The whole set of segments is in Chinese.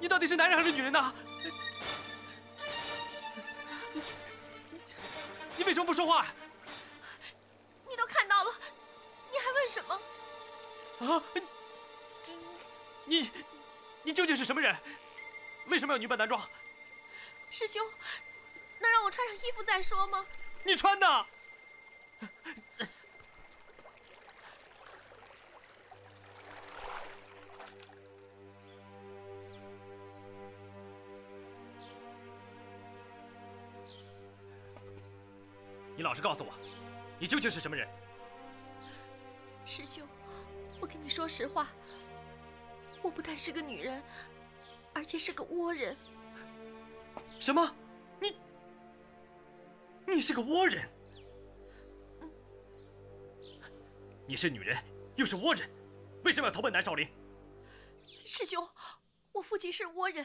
你到底是男人还是女人呢？你为什么不说话？你都看到了，你还问什么？啊！你究竟是什么人？为什么要女扮男装？师兄，能让我穿上衣服再说吗？你穿的。 你老实告诉我，你究竟是什么人？师兄，我跟你说实话，我不但是个女人，而且是个倭人。什么？你是个倭人？你是女人，又是倭人，为什么要投奔南少林？师兄，我父亲是倭人，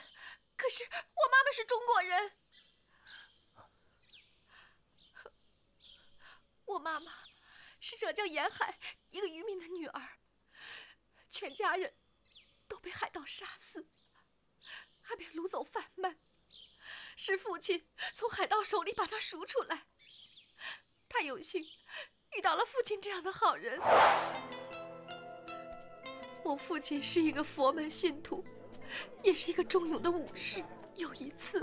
可是我妈妈是中国人。 我妈妈是浙江沿海一个渔民的女儿，全家人都被海盗杀死，还被掳走贩卖，是父亲从海盗手里把她赎出来。她有幸遇到了父亲这样的好人。我父亲是一个佛门信徒，也是一个忠勇的武士。有一次，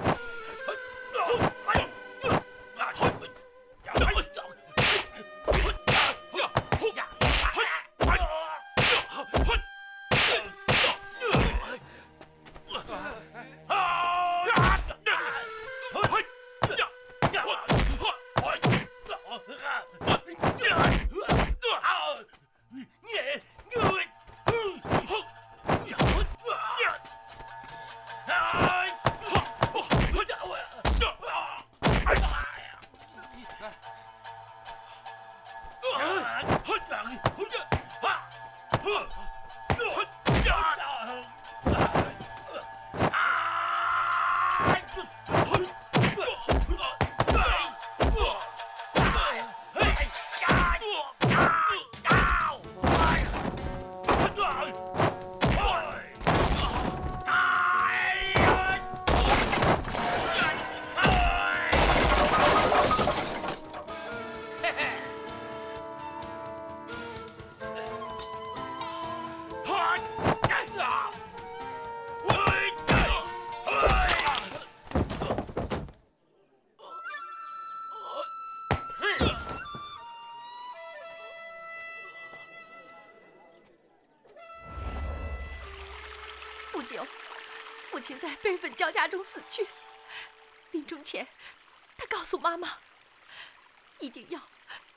父亲在悲愤交加中死去，临终前，他告诉妈妈，一定要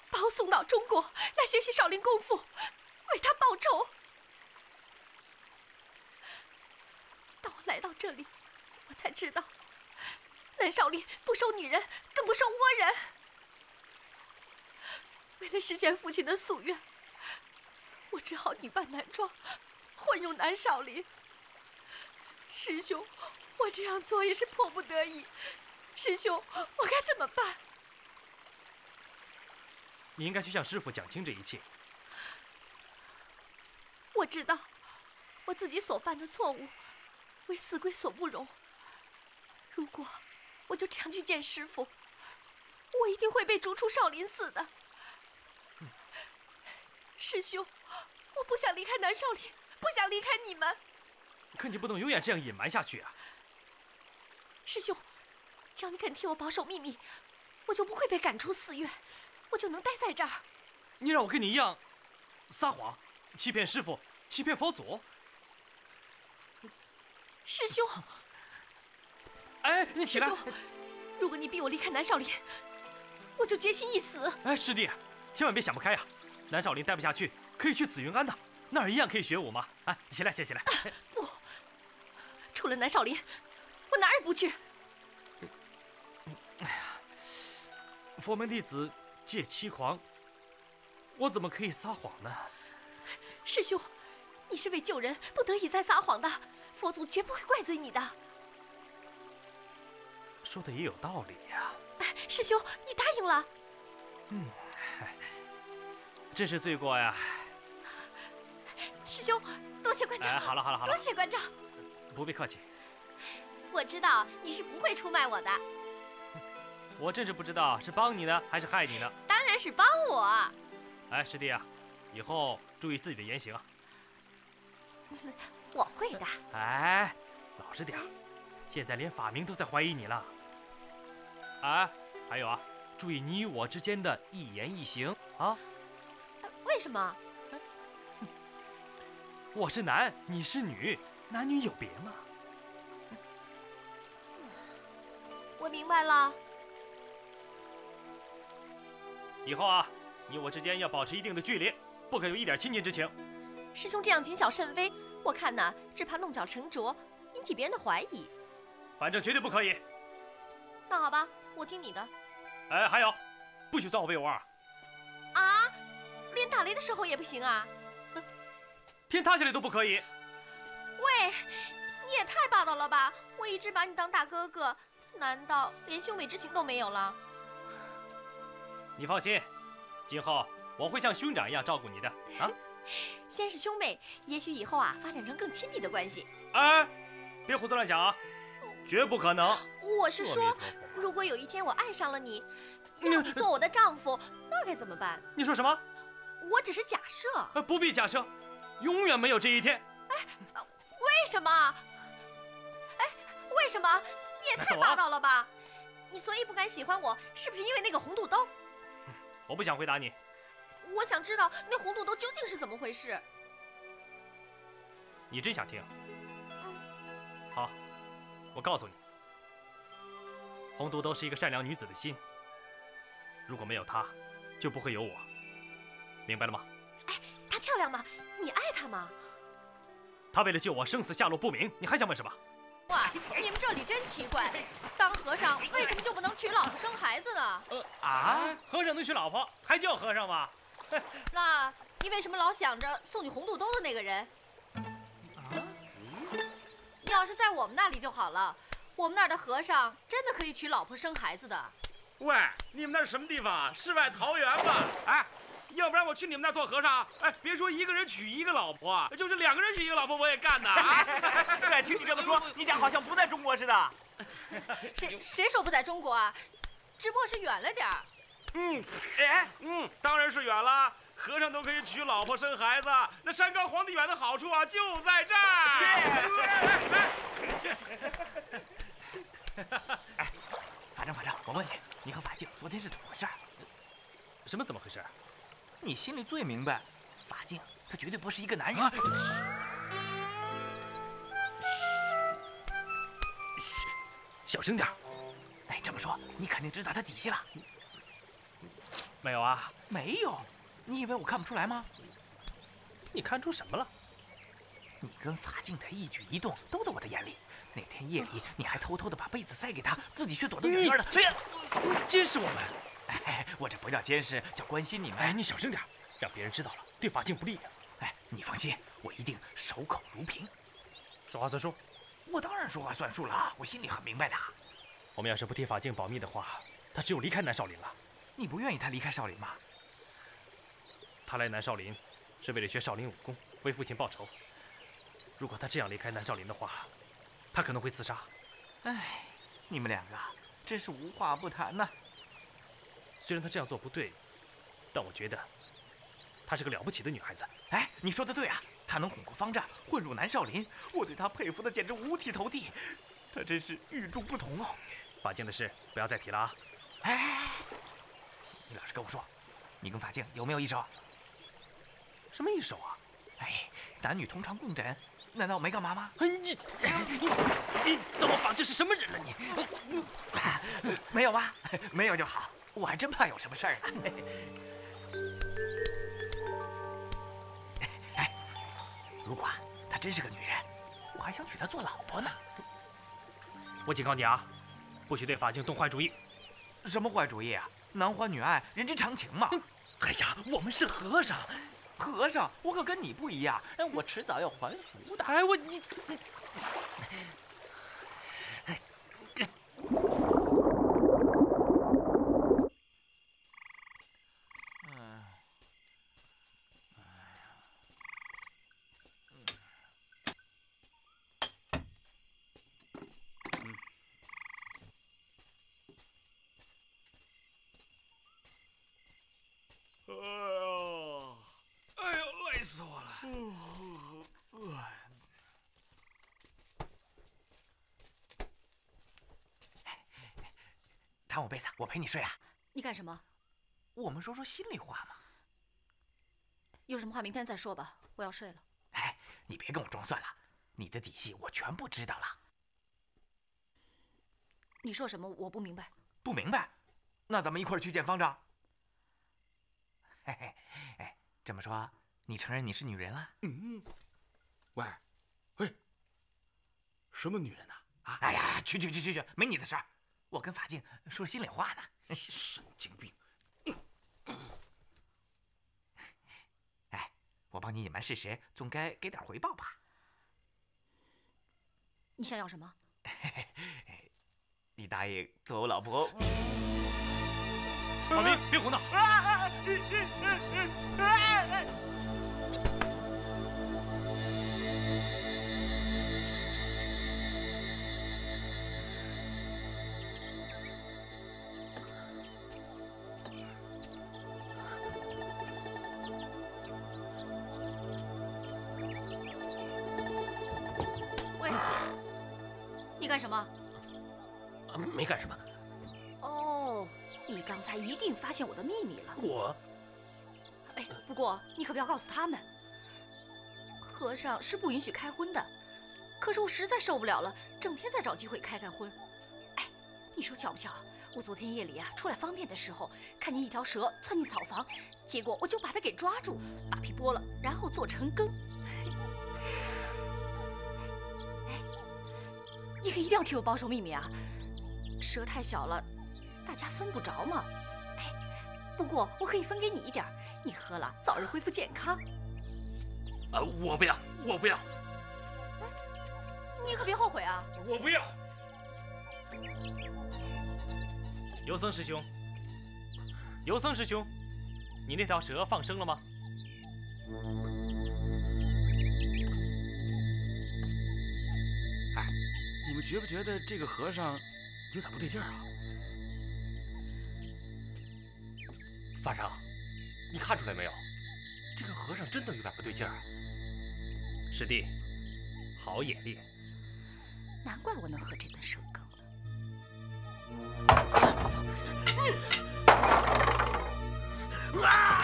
把我送到中国来学习少林功夫，为他报仇。当我来到这里，我才知道，南少林不收女人，更不收倭人。为了实现父亲的夙愿，我只好女扮男装，混入南少林。 师兄，我这样做也是迫不得已。师兄，我该怎么办？你应该去向师父讲清这一切。我知道，我自己所犯的错误，为死鬼所不容。如果我就这样去见师父，我一定会被逐出少林寺的。师兄，我不想离开南少林，不想离开你们。 可你不能永远这样隐瞒下去啊！师兄，只要你肯替我保守秘密，我就不会被赶出寺院，我就能待在这儿。你让我跟你一样，撒谎，欺骗师父，欺骗佛祖。师兄，哎，你起来！师兄，如果你逼我离开南少林，我就决心一死。哎，师弟，千万别想不开呀！南少林待不下去，可以去紫云庵的，那儿一样可以学武嘛！哎，起来，起来！不。 除了南少林，我哪儿也不去。哎呀，佛门弟子戒欺狂，我怎么可以撒谎呢？师兄，你是为救人不得已才撒谎的，佛祖绝不会怪罪你的。说的也有道理呀。哎，师兄，你答应了。嗯，真是罪过呀！师兄，多谢关照。哎，好了好了好了，多谢关照。不必客气。我知道你是不会出卖我的。我真是不知道是帮你呢还是害你呢。当然是帮我。哎，师弟啊，以后注意自己的言行啊。我会的。哎，老实点儿。现在连法名都在怀疑你了。哎，还有啊。 注意你我之间的一言一行啊！为什么？我是男，你是女，男女有别嘛。我明白了。以后啊，你我之间要保持一定的距离，不可有一点亲近之情。师兄这样谨小慎微，我看呐，只怕弄巧成拙，引起别人的怀疑。反正绝对不可以。那好吧，我听你的。 哎，还有，不许钻我被窝啊！啊，连打雷的时候也不行啊！天塌下来都不可以。喂，你也太霸道了吧！我一直把你当大哥哥，难道连兄妹之情都没有了？你放心，今后我会像兄长一样照顾你的啊！先是兄妹，也许以后啊发展成更亲密的关系。哎，别胡思乱想啊，绝不可能！我是说。 如果有一天我爱上了你，让你做我的丈夫，那该怎么办？你说什么？我只是假设。不必假设，永远没有这一天。哎，为什么？哎，为什么？你也太霸道了吧！你所以不敢喜欢我，是不是因为那个红肚兜？我不想回答你。我想知道那红肚兜究竟是怎么回事。你真想听？好，我告诉你。 红肚兜是一个善良女子的心，如果没有她，就不会有我，明白了吗？哎，她漂亮吗？你爱她吗？她为了救我，生死下落不明，你还想问什么？哇，你们这里真奇怪，当和尚为什么就不能娶老婆生孩子呢？和尚能娶老婆，还叫和尚吗？那你为什么老想着送你红肚兜的那个人？要是在我们那里就好了。 我们那儿的和尚真的可以娶老婆生孩子的。喂，你们那是什么地方啊？世外桃源吧？哎，要不然我去你们那做和尚？哎，别说一个人娶一个老婆，就是两个人娶一个老婆我也干呐！哎，听你这么说，你家好像不在中国似的。谁说不在中国啊？只不过是远了点儿。当然是远了。和尚都可以娶老婆生孩子，那山高皇帝远的好处啊，就在这儿。 哎，法正，我问你，你和法静昨天是怎么回事？什么怎么回事？你心里最明白，法静她绝对不是一个男人。嘘，小声点。哎，这么说你肯定知道她底细了。没有啊？没有？你以为我看不出来吗？你看出什么了？你跟法静的一举一动都在我的眼里。 那天夜里，你还偷偷的把被子塞给他，自己却躲得远远的。谁呀？监视我们？哎，我这不叫监视，叫关心你们。哎，你小声点，让别人知道了，对法镜不利呀。哎，你放心，我一定守口如瓶。说话算数？我当然说话算数了，我心里很明白的。我们要是不替法镜保密的话，他只有离开南少林了。你不愿意他离开少林吗？他来南少林，是为了学少林武功，为父亲报仇。如果他这样离开南少林的话， 他可能会自杀。哎，你们两个真是无话不谈呐。虽然她这样做不对，但我觉得她是个了不起的女孩子。哎，你说的对啊，她能哄过方丈，混入南少林，我对她佩服的简直五体投地。她真是与众不同哦。法镜的事不要再提了啊。哎，你老实跟我说，你跟法镜有没有一手？什么一手啊？哎，男女通常共枕。 难道我没干嘛吗？你当我法正是什么人了？你没有吧？没有就好，我还真怕有什么事儿呢。哎，如果她真是个女人，我还想娶她做老婆呢。我警告你啊，不许对法正动坏主意。什么坏主意啊？男欢女爱，人之常情嘛。哎呀，我们是和尚。 和尚，我可跟你不一样，哎，我迟早要还俗的。哎，你，哎呦，累死我了！躺我被子，我陪你睡啊。你干什么？我们说说心里话嘛。有什么话明天再说吧，我要睡了。哎，你别跟我装蒜了，你的底细我全部知道了。你说什么？我不明白。不明白？那咱们一块儿去见方丈。 嘿嘿，哎，这么说，你承认你是女人了？嗯，喂，嘿，什么女人呐？啊！哎呀，去，没你的事儿。我跟法镜说心里话呢。神经病！哎，我帮你隐瞒事实，总该给点回报吧？你想要什么？你答应做我老婆。 老林，别胡闹！喂，你干什么？没干什么。 你刚才一定发现我的秘密了。我，哎，不过你可不要告诉他们，和尚是不允许开荤的。可是我实在受不了了，整天在找机会开荤。哎，你说巧不巧？我昨天夜里啊出来方便的时候，看见一条蛇窜进草房，结果我就把它给抓住，把皮剥了，然后做成羹。哎，你可一定要替我保守秘密啊！蛇太小了。 大家分不着嘛，哎，不过我可以分给你一点，你喝了早日恢复健康。啊，我不要，我不要！哎，你可别后悔啊！我不要。游僧师兄，游僧师兄，你那条蛇放生了吗？哎，你们觉不觉得这个和尚有点不对劲儿啊？ 法长，你看出来没有？这个和尚真的有点不对劲儿啊！师弟，好眼力！难怪我能喝这顿蛇羹了。啊！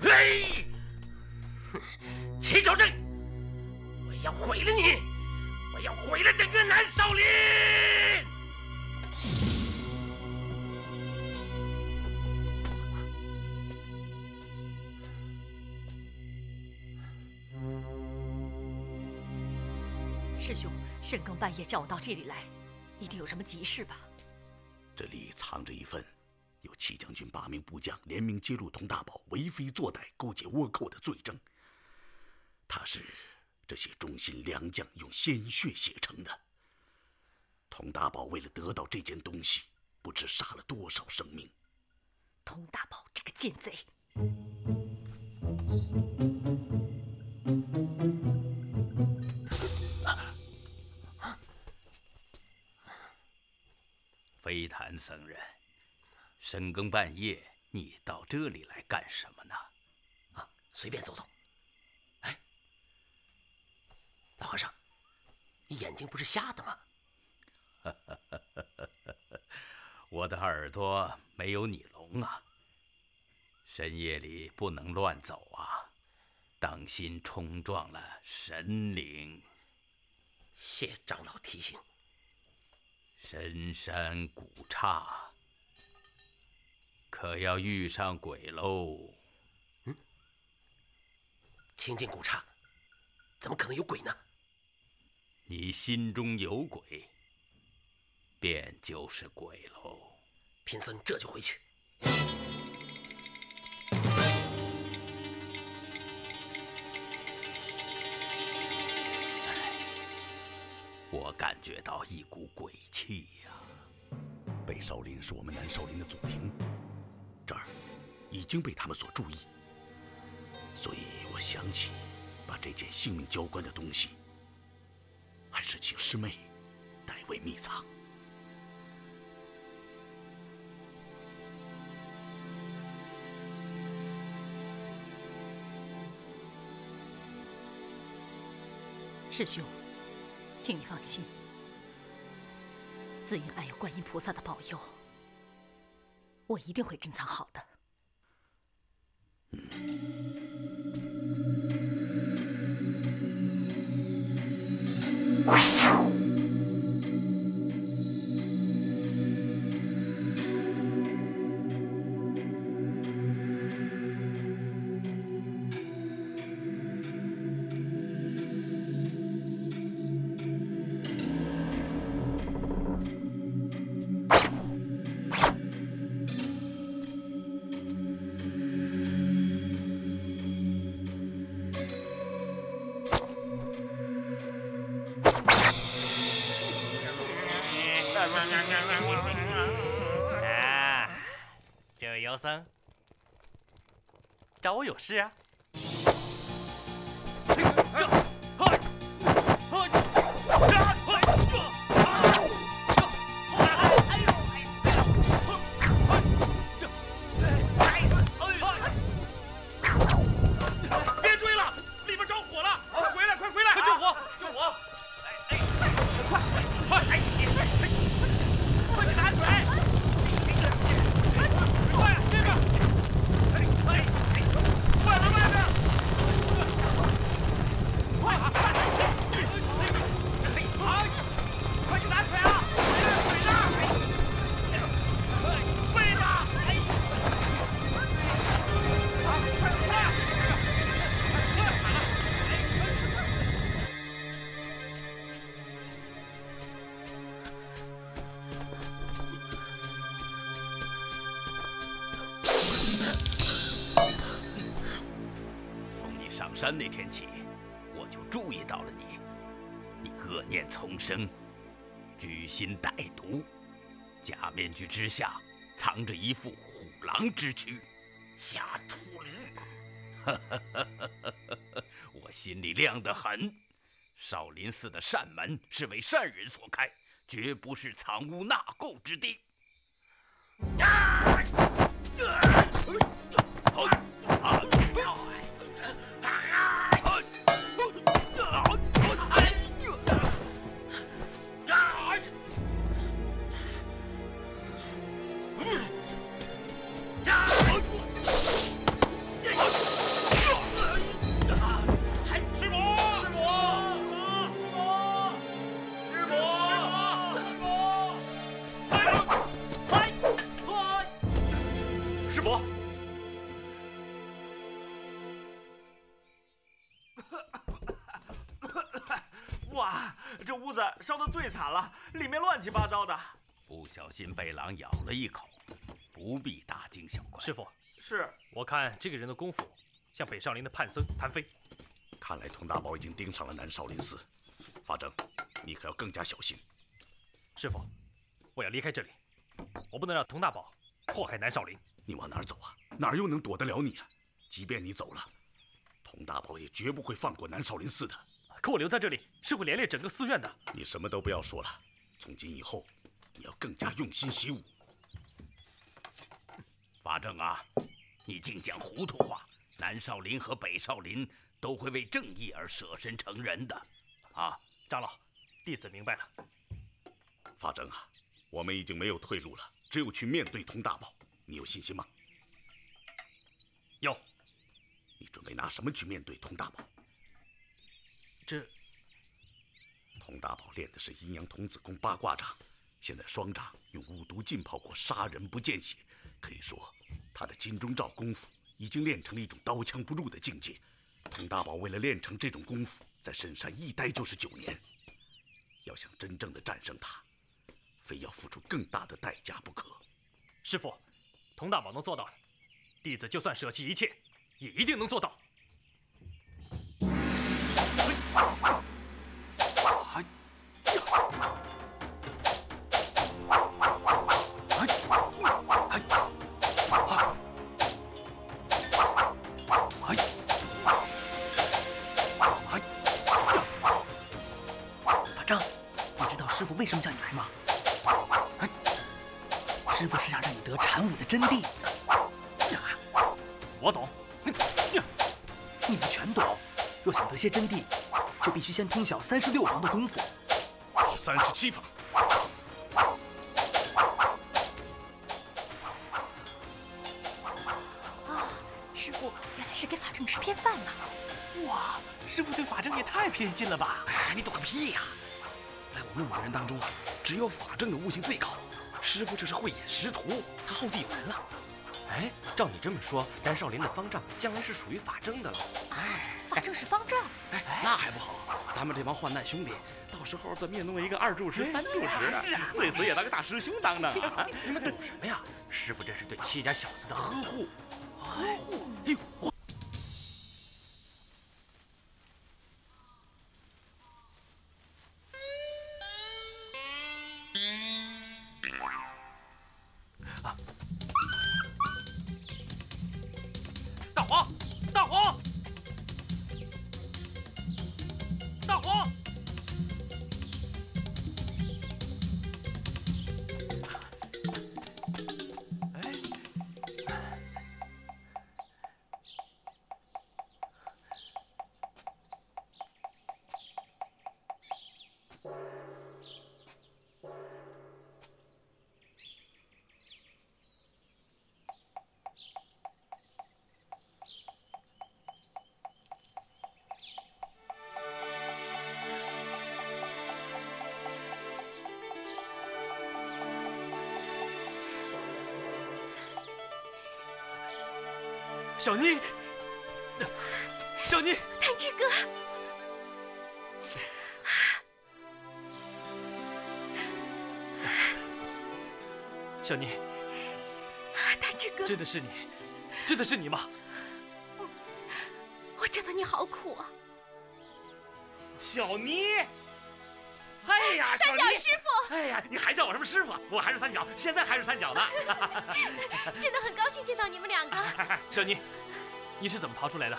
嘿！齐小正，我要毁了你！ 我要毁了整个南少林！师兄，深更半夜叫我到这里来，一定有什么急事吧？这里藏着一份由戚将军8名部将联名揭露佟大宝为非作歹、勾结倭寇的罪证，他是。 这些忠心良将用鲜血写成的。佟大宝为了得到这件东西，不知杀了多少生命。佟大宝这个奸贼！飞坛僧人，深更半夜你到这里来干什么呢？啊，随便走走。 老和尚，你眼睛不是瞎的吗？我的耳朵没有你聋啊！深夜里不能乱走啊，当心冲撞了神灵。谢长老提醒。深山古刹，可要遇上鬼喽！嗯，清净古刹，怎么可能有鬼呢？ 你心中有鬼，便就是鬼喽。贫僧这就回去。我感觉到一股鬼气呀、啊！北少林是我们南少林的祖庭，这儿已经被他们所注意，所以我想起把这件性命交关的东西。还是请师妹代为密藏。 师兄，请你放心，紫云庵有观音菩萨的保佑，我一定会珍藏好的。啊，这位妖僧，找我有事啊？别追了，里面着火了！快回来，快回来！快救火，救火！快快快！ 山那天起，我就注意到了你，你恶念丛生，居心歹毒，假面具之下藏着一副虎狼之躯，假秃驴。我心里亮得很。少林寺的善门是为善人所开，绝不是藏污纳垢之地。烧得最惨了，里面乱七八糟的。不小心被狼咬了一口，不必大惊小怪。师傅，是我看这个人的功夫，像北少林的判僧谭飞。看来佟大宝已经盯上了南少林寺，法正，你可要更加小心。师傅，我要离开这里，我不能让佟大宝祸害南少林。你往哪儿走啊？哪儿又能躲得了你啊？即便你走了，佟大宝也绝不会放过南少林寺的。 可我留在这里是会连累整个寺院的。你什么都不要说了，从今以后，你要更加用心习武。法正啊，你净讲糊涂话！南少林和北少林都会为正义而舍身成仁的，啊！长老，弟子明白了。法正啊，我们已经没有退路了，只有去面对佟大宝。你有信心吗？有。你准备拿什么去面对佟大宝？ 这，佟大宝练的是阴阳童子功八卦掌，现在双掌用五毒浸泡过，杀人不见血。可以说，他的金钟罩功夫已经练成了一种刀枪不入的境界。佟大宝为了练成这种功夫，在深山一待就是9年。要想真正的战胜他，非要付出更大的代价不可。师父，佟大宝能做到的，弟子就算舍弃一切，也一定能做到。 法正，生叫你来吗？啊，是不是想让你得禅武的真谛？我懂，你们全懂。若想得些真谛，就必须先通晓36房的功夫。是37房。 是给法正吃偏饭呢！哇，师傅对法正也太偏心了吧！哎，你懂个屁呀！在我们5个人当中，只有法正的悟性最高。师傅这是慧眼识途，他后继有人了。哎，照你这么说，丹少林的方丈将来是属于法正的了。哎，法正是方丈。哎，那还不好，咱们这帮患难兄弟，到时候再面弄一个2住持、3住持，最死也当个大师兄当当啊！你们懂什么呀？师傅这是对戚家小子的呵护。呵护！哎呦！ 小妮，小妮，探知哥，小妮，探知哥，真的是你，真的是你吗？我知道你好苦啊，小妮。哎呀，小妮，三角师傅，哎呀，你还叫我什么师傅？我还是三角，现在还是三角呢。真的很高兴见到你们2个。小妮，你是怎么逃出来的？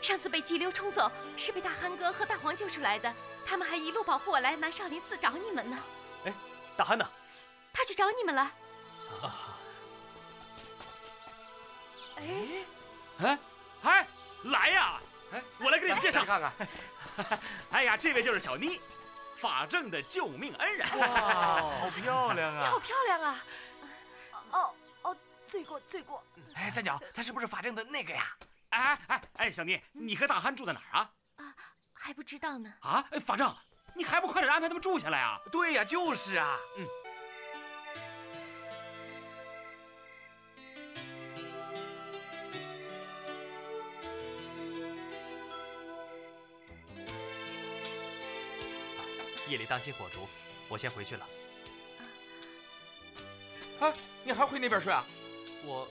上次被急流冲走，是被大憨哥和大黄救出来的。他们还一路保护我来南少林寺找你们呢。哎，大憨呢？他去找你们了。哎，哎，哎，来呀！哎，我来给你们介绍看看。哎呀，这位就是小妮，法正的救命恩人。哇，好漂亮啊！你好漂亮啊！哦。 罪过，罪过！哎，三角，他是不是法正的那个呀？哎哎哎，小妮，你和大憨住在哪儿啊？啊，还不知道呢。啊，法正，你还不快点安排他们住下来啊？对呀，就是啊。嗯。夜里当心火烛，我先回去了。哎，你还回那边睡啊？ 我，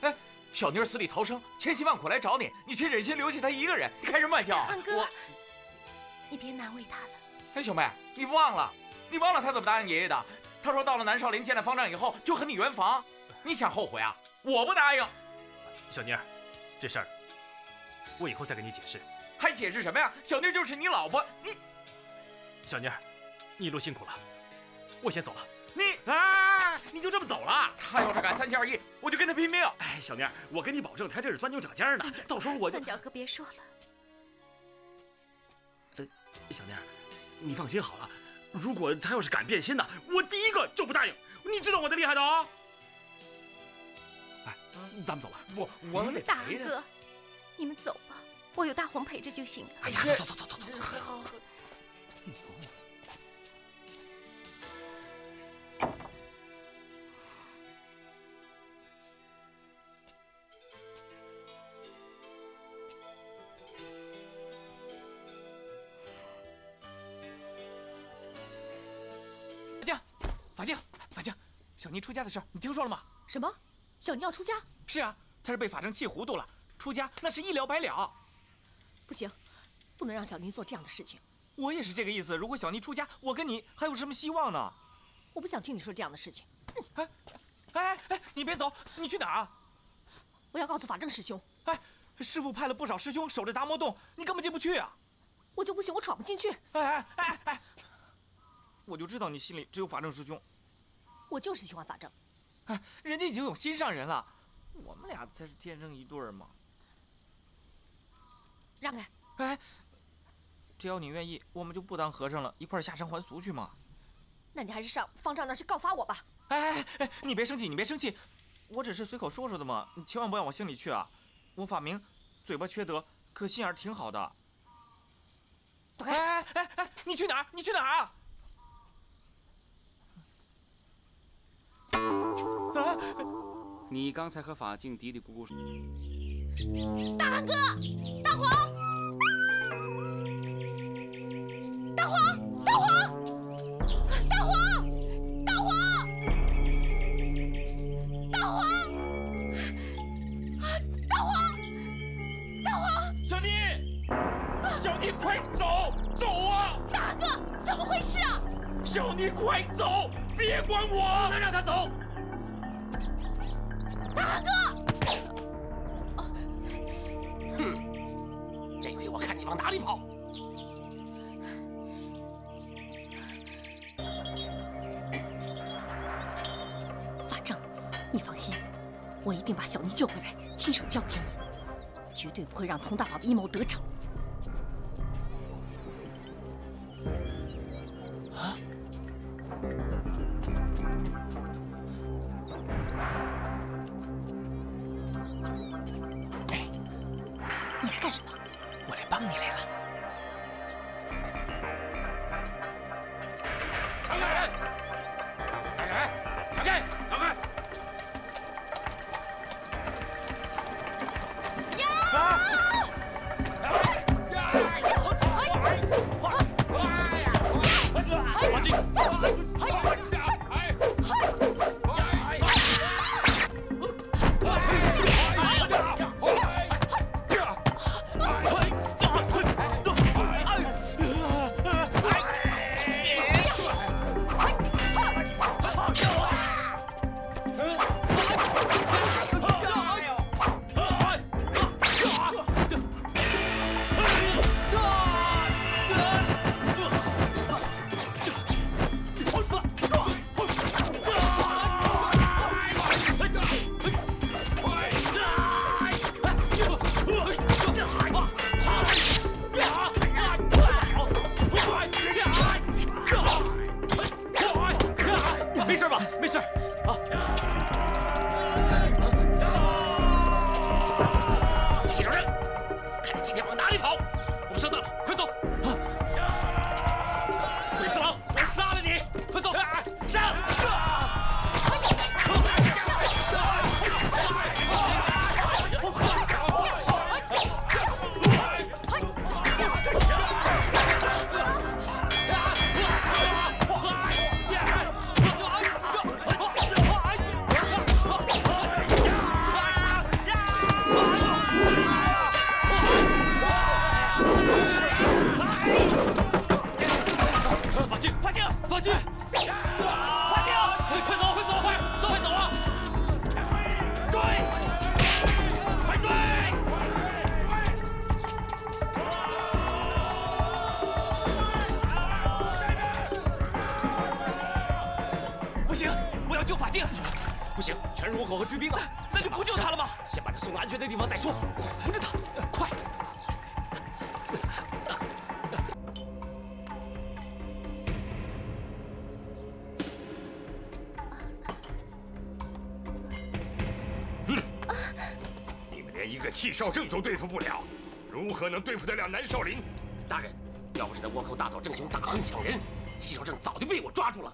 哎，小妮儿死里逃生，千辛万苦来找你，你却忍心留下她一个人，你开什么玩笑？汉哥，你别难为她了。哎，小妹，你忘了她怎么答应爷爷的？她说到了南少林见了方丈以后就和你圆房，你想后悔啊？我不答应。小妮儿，这事儿我以后再给你解释。还解释什么呀？小妮儿就是你老婆，你。小妮儿，你一路辛苦了，我先走了。 你啊，你就这么走了？他要是敢3心2意，我就跟他拼命！哎，小妮儿，我跟你保证，他这是钻牛角尖呢。到时候我就……三角哥，别说了。小妮儿，你放心好了，如果他要是敢变心呢，我第一个就不答应。你知道我的厉害的啊！哎，咱们走吧。我得大哥，你们走吧，我有大黄陪着就行了。哎呀，走！好。 法正，小妮出家的事你听说了吗？什么？小妮要出家？是啊，她是被法正气糊涂了，出家那是1了百了。不行，不能让小妮做这样的事情。我也是这个意思。如果小妮出家，我跟你还有什么希望呢？我不想听你说这样的事情。哎，你别走，你去哪儿啊？我要告诉法正师兄。哎，师傅派了不少师兄守着达摩洞，你根本进不去啊。我就不行，我闯不进去。哎。我就知道你心里只有法正师兄。我就是喜欢法正。哎，人家已经有心上人了，我们俩才是天生一对嘛。让开！哎，只要你愿意，我们就不当和尚了，一块下山还俗去嘛。那你还是上方丈那儿去告发我吧。哎，你别生气，你别生气，我只是随口说说的嘛，你千万不要往心里去啊。我法名，嘴巴缺德，可心眼挺好的。 躲开！哎！你去哪儿？你去哪儿啊？啊！你刚才和法镜嘀嘀咕咕。大汉哥，大黄，大黄，大黄，大黄，大黄，大黄，大黄，大黄，小妮。 小妮，快走，走啊！大哥，怎么回事啊？小妮，快走，别管我！不能让他走。大哥，哼，这回我看你往哪里跑！法正，你放心，我一定把小妮救回来，亲手交给你，绝对不会让佟大宝的阴谋得逞。 啊！哎，你来干什么？我来帮你来了。让开！让开！让开！让开！少正都对付不了，如何能对付得了南少林？大人，要不是那倭寇大盗郑雄大横抢人，戚少正早就被我抓住了。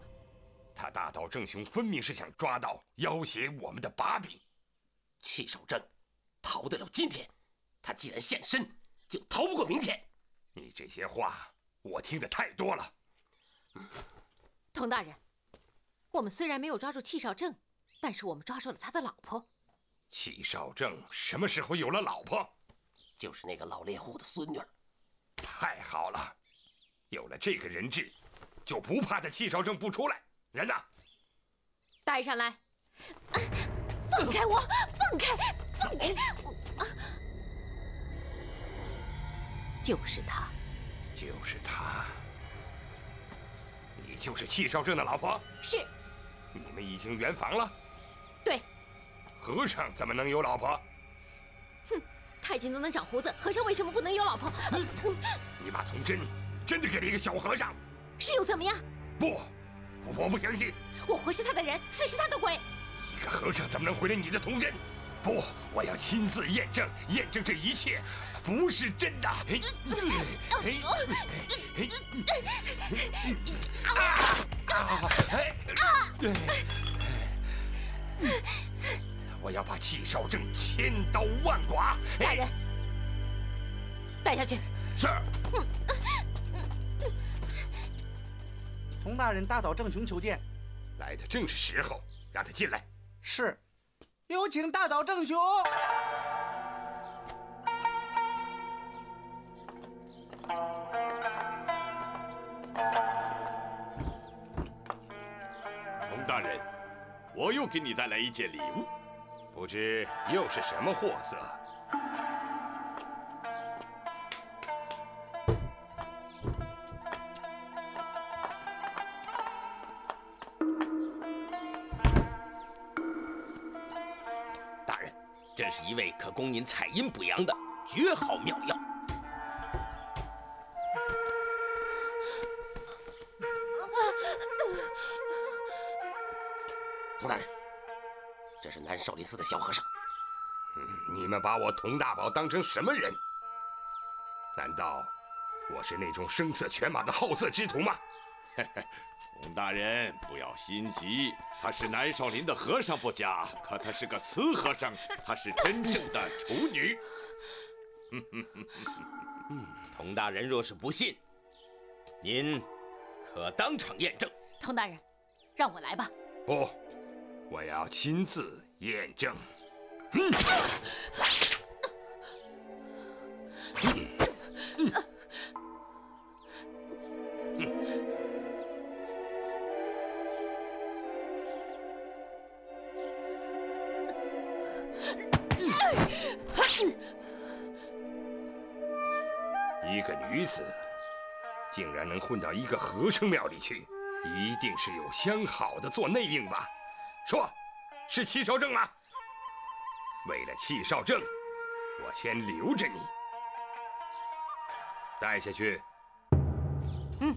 他大盗郑雄分明是想抓到要挟我们的把柄。戚少正逃得了今天，他既然现身，就逃不过明天。你这些话我听得太多了。佟大人，我们虽然没有抓住戚少正，但是我们抓住了他的老婆。 戚少正什么时候有了老婆？就是那个老猎户的孙女儿。太好了，有了这个人质，就不怕他戚少正不出来。人呢？带上来！啊、放开我！放开！放开！我啊！就是他！就是他！你就是戚少正的老婆？是。你们已经圆房了？对。和尚怎么能有老婆？哼，太监都能长胡子，和尚为什么不能有老婆？你把童真真的给了一个小和尚，是又怎么样？不，我不相信。我回是他的人，死是他的鬼。一个和尚怎么能回了你的童真？不，我要亲自验证，验证这一切不是真的。我要把戚少正千刀万剐！大人，带下去。是。佟大人大岛正雄求见。来的正是时候，让他进来。是。 有请大岛正雄。佟大人，我又给你带来一件礼物，不知又是什么货色？一味可供您采阴补阳的绝好妙药。佟大人，这是南少林寺的小和尚。你们把我佟大宝当成什么人？难道我是那种声色犬马的好色之徒吗？佟大人，不要心急。他是南少林的和尚不假，可他是个雌和尚，他是真正的处女。佟大人若是不信，您可当场验证。佟大人，让我来吧。不，我要亲自验证。一个女子竟然能混到一个和尚庙里去，一定是有相好的做内应吧？说，是戚少正吗？为了戚少正，我先留着你，带下去。嗯。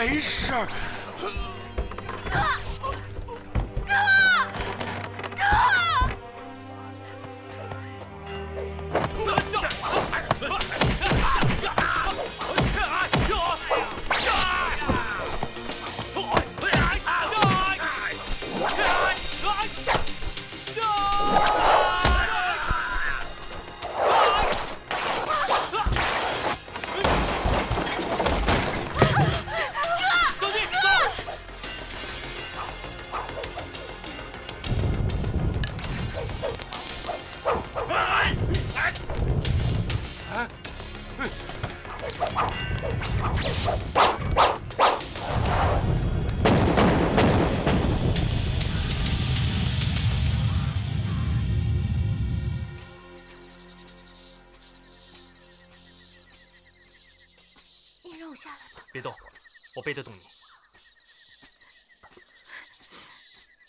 没事儿。哥，哥，哥！ 你让我下来吧！别动，我背得动你。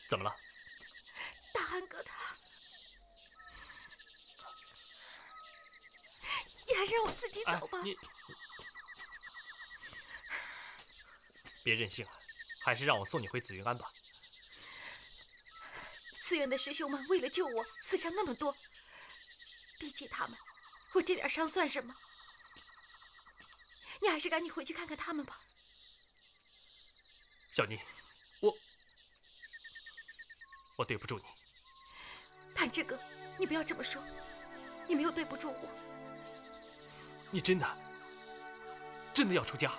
怎么了？大安哥他，你还是让我自己走吧。哎、你别任性了，还是让我送你回紫云庵吧。寺院的师兄们为了救我，死伤那么多，逼急他们，我这点伤算什么？ 你还是赶紧回去看看他们吧，小妮，我对不住你。谭志哥，你不要这么说，你没有对不住我。你真的要出家？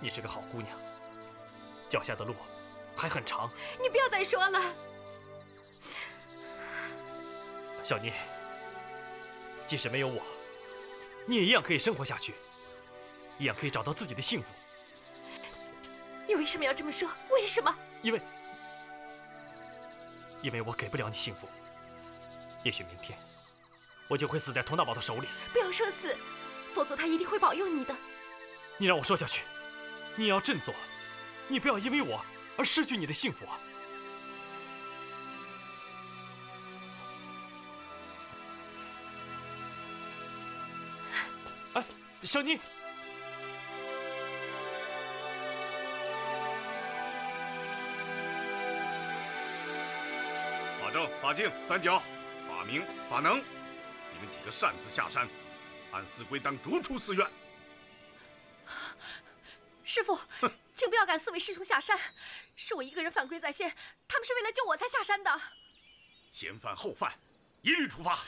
你是个好姑娘，脚下的路还很长。你不要再说了，小妮。 即使没有我，你也一样可以生活下去，一样可以找到自己的幸福。你为什么要这么说？为什么？因为我给不了你幸福。也许明天，我就会死在佟大宝的手里。不要说死，否则他一定会保佑你的。你让我说下去，你也要振作，你不要因为我而失去你的幸福啊！ 小妮，法正、法净、三角、法明、法能，你们几个擅自下山，按寺规当逐出寺院。师父，请不要赶四位师叔下山，是我一个人犯规在先，他们是为了救我才下山的。先犯后犯，一律处罚。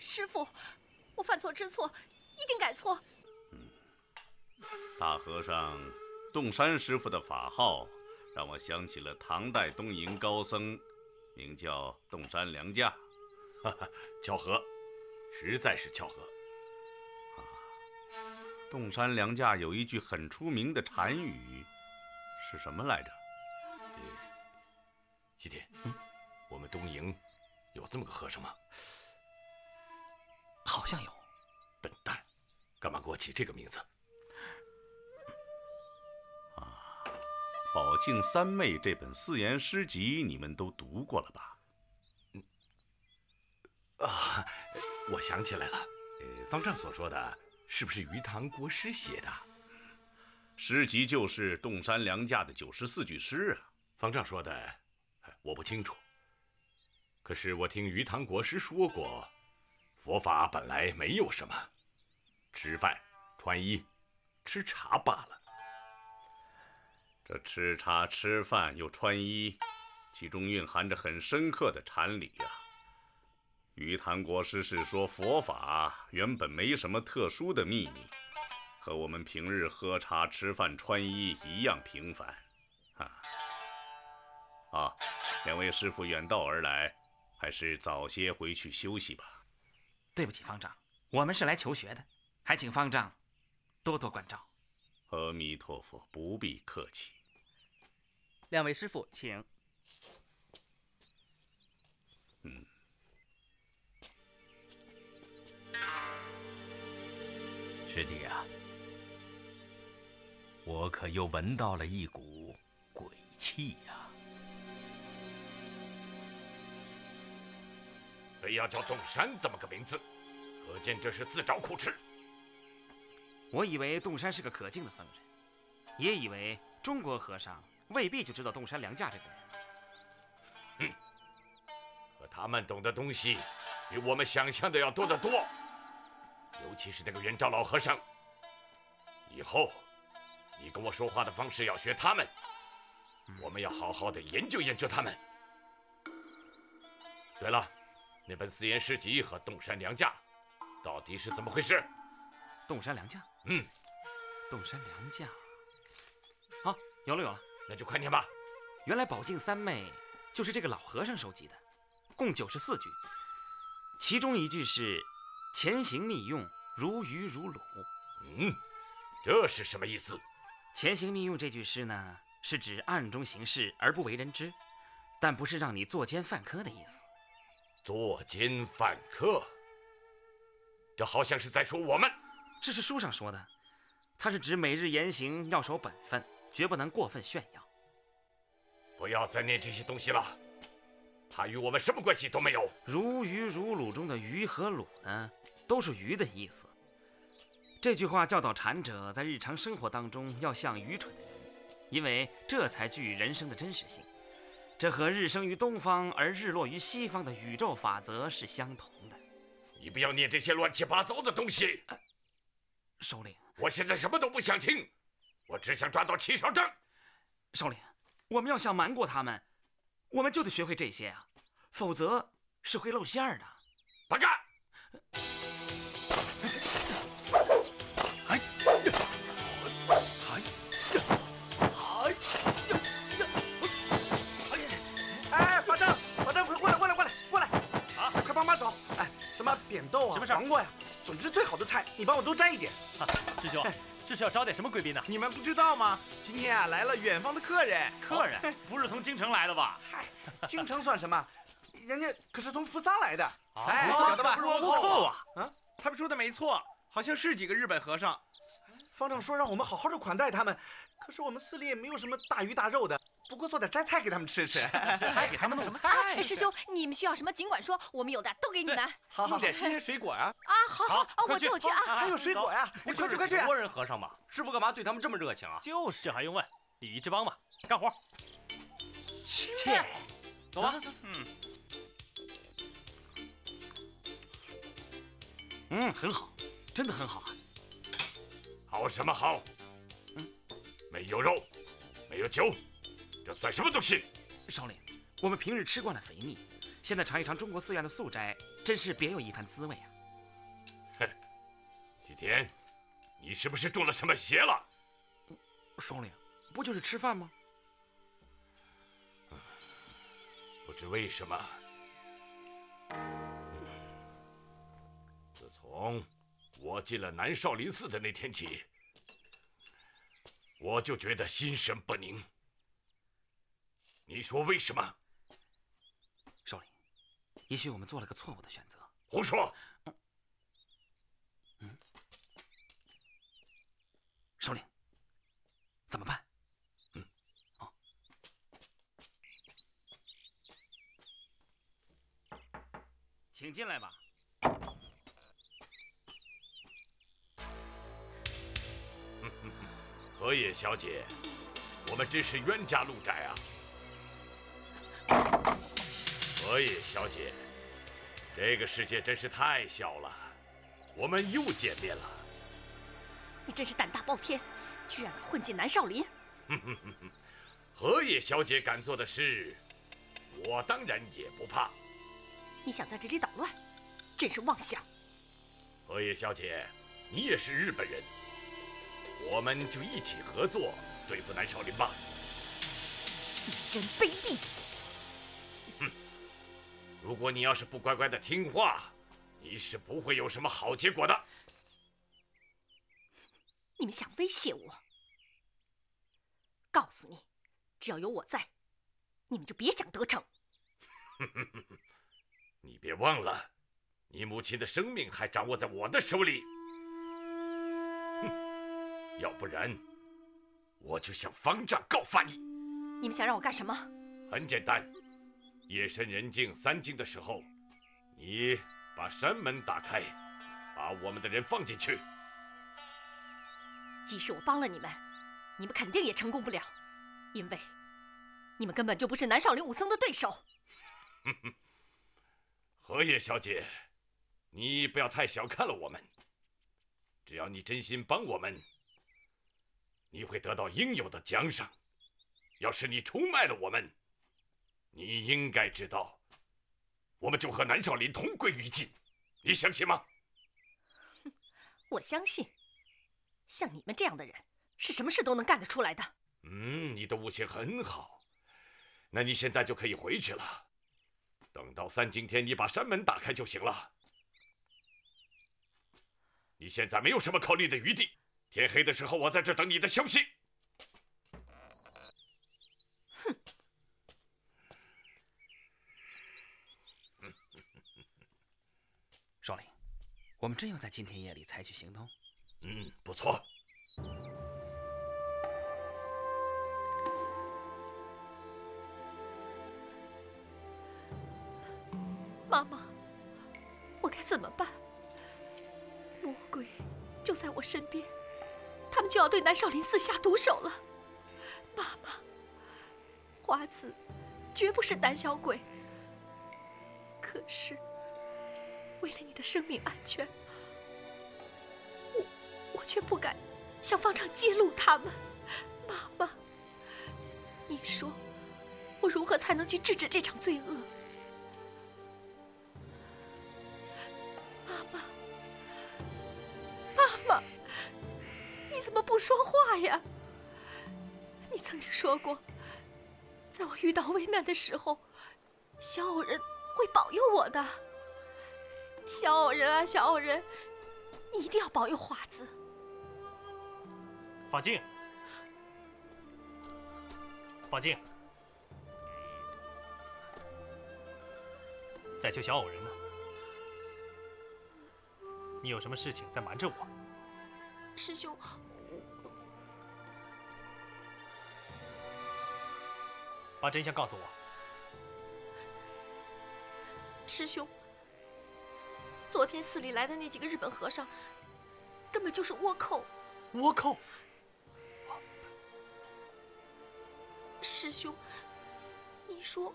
师父，我犯错知错，一定改错。 大和尚洞山师傅的法号，让我想起了唐代东瀛高僧，名叫洞山良价。哈哈，巧合，实在是巧合。啊，洞山良价有一句很出名的禅语，是什么来着？西天，我们东瀛有这么个和尚吗？好像有。笨蛋，干嘛给我起这个名字？ 《宝镜三昧》这本四言诗集，你们都读过了吧？啊，我想起来了，方丈所说的是不是余堂国师写的？诗集就是洞山良价的94句诗啊。方丈说的，我不清楚。可是我听余堂国师说过，佛法本来没有什么，吃饭、穿衣、吃茶罢了。 这吃茶、吃饭又穿衣，其中蕴含着很深刻的禅理呀。于唐国师是说，佛法原本没什么特殊的秘密，和我们平日喝茶、吃饭、穿衣一样平凡。啊，两位师傅远道而来，还是早些回去休息吧。对不起，方丈，我们是来求学的，还请方丈多多关照。 阿弥陀佛，不必客气。两位师傅，请。师弟啊，我可又闻到了一股鬼气呀！非要叫洞山这么个名字，可见这是自找苦吃。我以为洞山是个可敬的僧人，也以为中国和尚未必就知道洞山良价这个人。哼，可他们懂的东西比我们想象的要多得多，尤其是那个圆照老和尚。以后你跟我说话的方式要学他们，我们要好好的研究研究他们。对了，那本四言诗集和洞山良价到底是怎么回事？ 洞山良价，洞山良价，好，有了，那就快念吧。原来宝镜三昧就是这个老和尚收集的，共94句，其中一句是“前行密用，如鱼如鲁”。这是什么意思？“前行密用”这句诗呢，是指暗中行事而不为人知，但不是让你作奸犯科的意思。作奸犯科，这好像是在说我们。 这是书上说的，它是指每日言行要守本分，绝不能过分炫耀。不要再念这些东西了，它与我们什么关系都没有。如鱼如鲁中的鱼和鲁呢，都是鱼的意思。这句话教导禅者在日常生活当中要像愚蠢的人，因为这才具有人生的真实性。这和日生于东方而日落于西方的宇宙法则是相同的。你不要念这些乱七八糟的东西。 首领，我现在什么都不想听，我只想抓到齐少正。首领，我们要想瞒过他们，我们就得学会这些啊，否则是会露馅的。报告。哎，法正，快过来！啊，快帮帮手！哎，什么扁豆啊，什么黄瓜呀？ 总之，最好的菜，你帮我多摘一点。师兄，这是要招待什么贵宾呢？你们不知道吗？今天啊，来了远方的客人。客人不是从京城来的吧？嗨，京城算什么？人家可是从扶桑来的。哎，小的吧？倭寇啊！啊，他们说的没错，好像是几个日本和尚。方丈说让我们好好的款待他们，可是我们寺里也没有什么大鱼大肉的，不过做点摘菜给他们吃吃。还给他们弄什么菜？师兄，你们需要什么尽管说，我们有的都给你们。好，弄点新鲜水果啊！啊，好，我去啊！还有水果呀！你快去！中国人和尚嘛，师傅干嘛对他们这么热情啊？就是，这还用问？礼仪之邦嘛，干活。切，走吧。很好，真的很好啊。 好什么好？没有肉，没有酒，这算什么东西？首领，我们平日吃惯了肥腻，现在尝一尝中国寺院的素斋，真是别有一番滋味啊！哼，吉田，你是不是中了什么邪了？首领，不就是吃饭吗？不知为什么，自从…… 我进了南少林寺的那天起，我就觉得心神不宁。你说为什么？少林，也许我们做了个错误的选择。胡说！少林，怎么办？请进来吧。 河野小姐，我们真是冤家路窄啊！河野小姐，这个世界真是太小了，我们又见面了。你真是胆大包天，居然敢混进南少林！河野小姐敢做的事，我当然也不怕。你想在这里捣乱，真是妄想！河野小姐，你也是日本人。 我们就一起合作对付南少林吧！你真卑鄙！如果你要是不乖乖的听话，你是不会有什么好结果的。你们想威胁我？告诉你，只要有我在，你们就别想得逞。你别忘了，你母亲的生命还掌握在我的手里。 要不然，我就向方丈告发你。你们想让我干什么？很简单，夜深人静三更的时候，你把山门打开，把我们的人放进去。即使我帮了你们，你们肯定也成功不了，因为你们根本就不是南少林武僧的对手。荷叶小姐，你不要太小看了我们。只要你真心帮我们，你会得到应有的奖赏。要是你出卖了我们，你应该知道，我们就和南少林同归于尽。你相信吗？我相信。像你们这样的人，是什么事都能干得出来的。嗯，你的悟性很好。那你现在就可以回去了。等到三更天，你把山门打开就行了。 你现在没有什么考虑的余地。天黑的时候，我在这等你的消息。哼！少林，我们真要在今天夜里采取行动？嗯，不错。妈妈，我该怎么办？ 魔鬼就在我身边，他们就要对南少林寺下毒手了。妈妈，花子绝不是胆小鬼。可是，为了你的生命安全，我却不敢向方丈揭露他们。妈妈，你说，我如何才能去制止这场罪恶？ 说话呀！你曾经说过，在我遇到危难的时候，小偶人会保佑我的。小偶人啊，小偶人，你一定要保佑花子。法镜，法镜，在救小偶人呢。你有什么事情在瞒着我？师兄。 把真相告诉我，师兄。昨天寺里来的那几个日本和尚，根本就是倭寇。倭寇。师兄，你说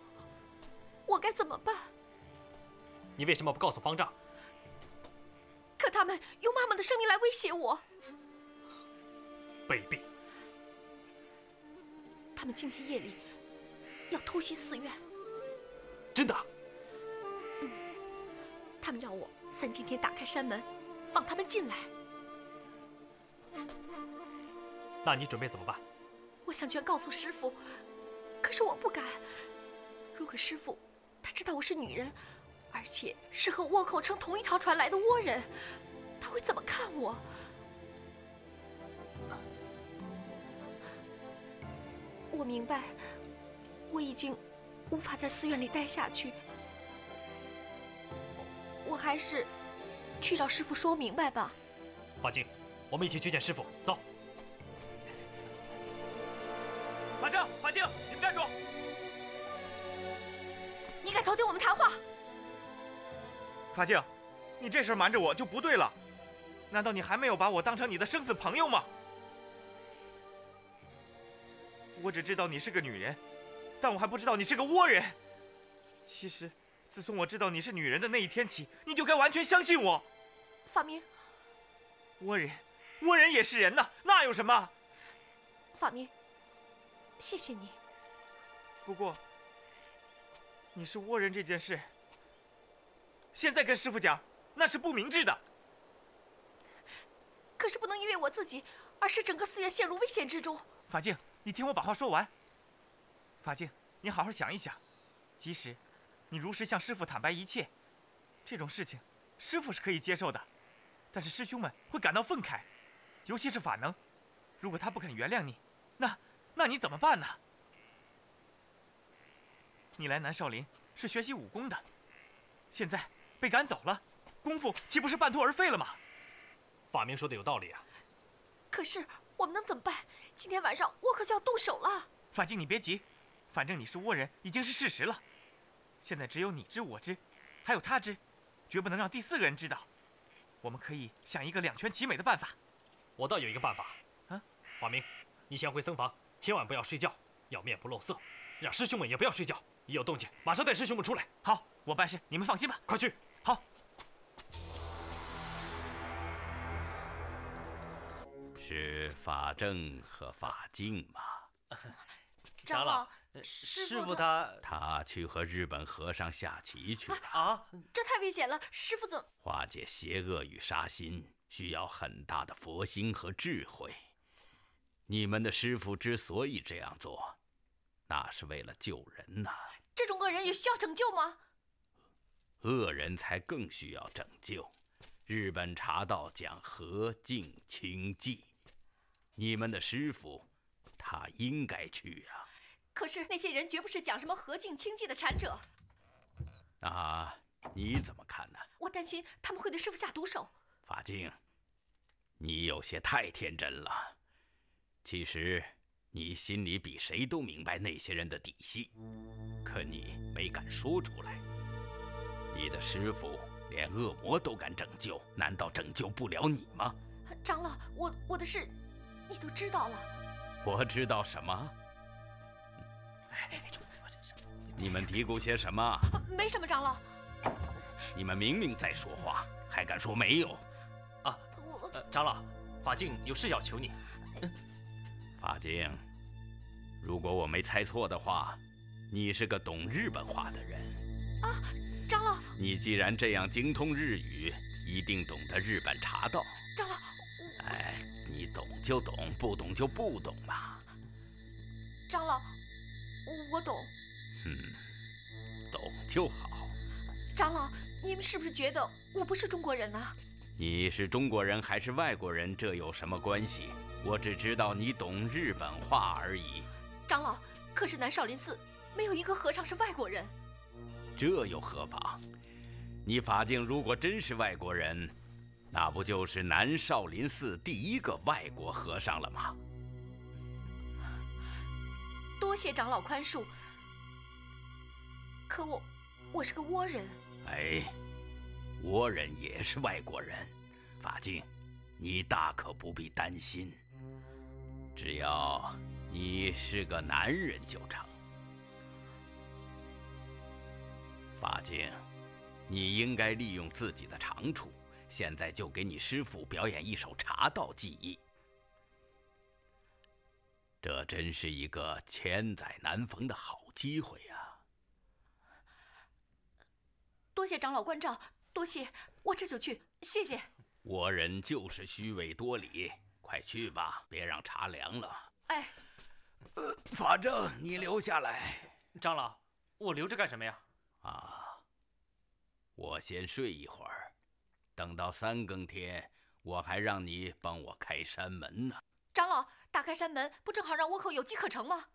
我该怎么办？你为什么不告诉方丈？可他们用妈妈的生命来威胁我。卑鄙！他们今天夜里。 要偷袭寺院，真的？嗯，他们要我三更天打开山门，放他们进来。那你准备怎么办？我想全告诉师父，可是我不敢。如果师父他知道我是女人，而且是和倭寇乘同一条船来的倭人，他会怎么看我？我明白。 我已经无法在寺院里待下去，我还是去找师父说明白吧。法镜，我们一起去见师父，走。法正、法镜，你们站住！你敢偷听我们谈话？法镜，你这事瞒着我就不对了。难道你还没有把我当成你的生死朋友吗？我只知道你是个女人。 但我还不知道你是个倭人。其实，自从我知道你是女人的那一天起，你就该完全相信我。法明，倭人也是人呐，那有什么？法明，谢谢你。不过，你是倭人这件事，现在跟师父讲，那是不明智的。可是不能因为我自己，而使整个寺院陷入危险之中。法镜，你听我把话说完。 法镜，你好好想一想，即使你如实向师父坦白一切，这种事情师父是可以接受的，但是师兄们会感到愤慨，尤其是法能，如果他不肯原谅你，那你怎么办呢？你来南少林是学习武功的，现在被赶走了，功夫岂不是半途而废了吗？法明说的有道理啊。可是我们能怎么办？今天晚上我可就要动手了。法镜，你别急。 反正你是倭人已经是事实了，现在只有你知我知，还有他知，绝不能让第四个人知道。我们可以想一个两全其美的办法。我倒有一个办法，华明，你先回僧房，千万不要睡觉，要面不露色。让师兄们也不要睡觉，一有动静马上带师兄们出来。好，我办事，你们放心吧。快去。好。是法正和法净吗？长老，师傅他去和日本和尚下棋去了啊！这太危险了，师傅怎么？化解邪恶与杀心，需要很大的佛心和智慧。你们的师傅之所以这样做，那是为了救人呐。这种恶人也需要拯救吗？恶人才更需要拯救。日本茶道讲和敬清寂，你们的师傅。 他应该去啊！可是那些人绝不是讲什么和敬清寂的禅者。那你怎么看呢？我担心他们会对师傅下毒手。法净，你有些太天真了。其实你心里比谁都明白那些人的底细，可你没敢说出来。你的师傅连恶魔都敢拯救，难道拯救不了你吗？长老，我的事，你都知道了。 我知道什么？你们嘀咕些什么？没什么，长老。你们明明在说话，还敢说没有？啊，长老，法净有事要求你。法净，如果我没猜错的话，你是个懂日本话的人。啊，长老，你既然这样精通日语，一定懂得日本茶道。长老，哎。 你懂就懂，不懂就不懂嘛。长老，我懂。懂就好。长老，你们是不是觉得我不是中国人呢？你是中国人还是外国人，这有什么关系？我只知道你懂日本话而已。长老，可是南少林寺没有一个和尚是外国人。这又何妨？你法净如果真是外国人。 那不就是南少林寺第一个外国和尚了吗？多谢长老宽恕，可我是个倭人。哎，倭人也是外国人，法净，你大可不必担心。只要你是个男人就成。法净，你应该利用自己的长处。 现在就给你师傅表演一首茶道技艺，这真是一个千载难逢的好机会呀！多谢长老关照，多谢，我这就去，谢谢。倭人就是虚伪多礼，快去吧，别让茶凉了。哎，法正，你留下来。长老，我留着干什么呀？啊，我先睡一会儿。 等到三更天，我还让你帮我开山门呢。长老，打开山门不正好让倭寇有机可乘吗？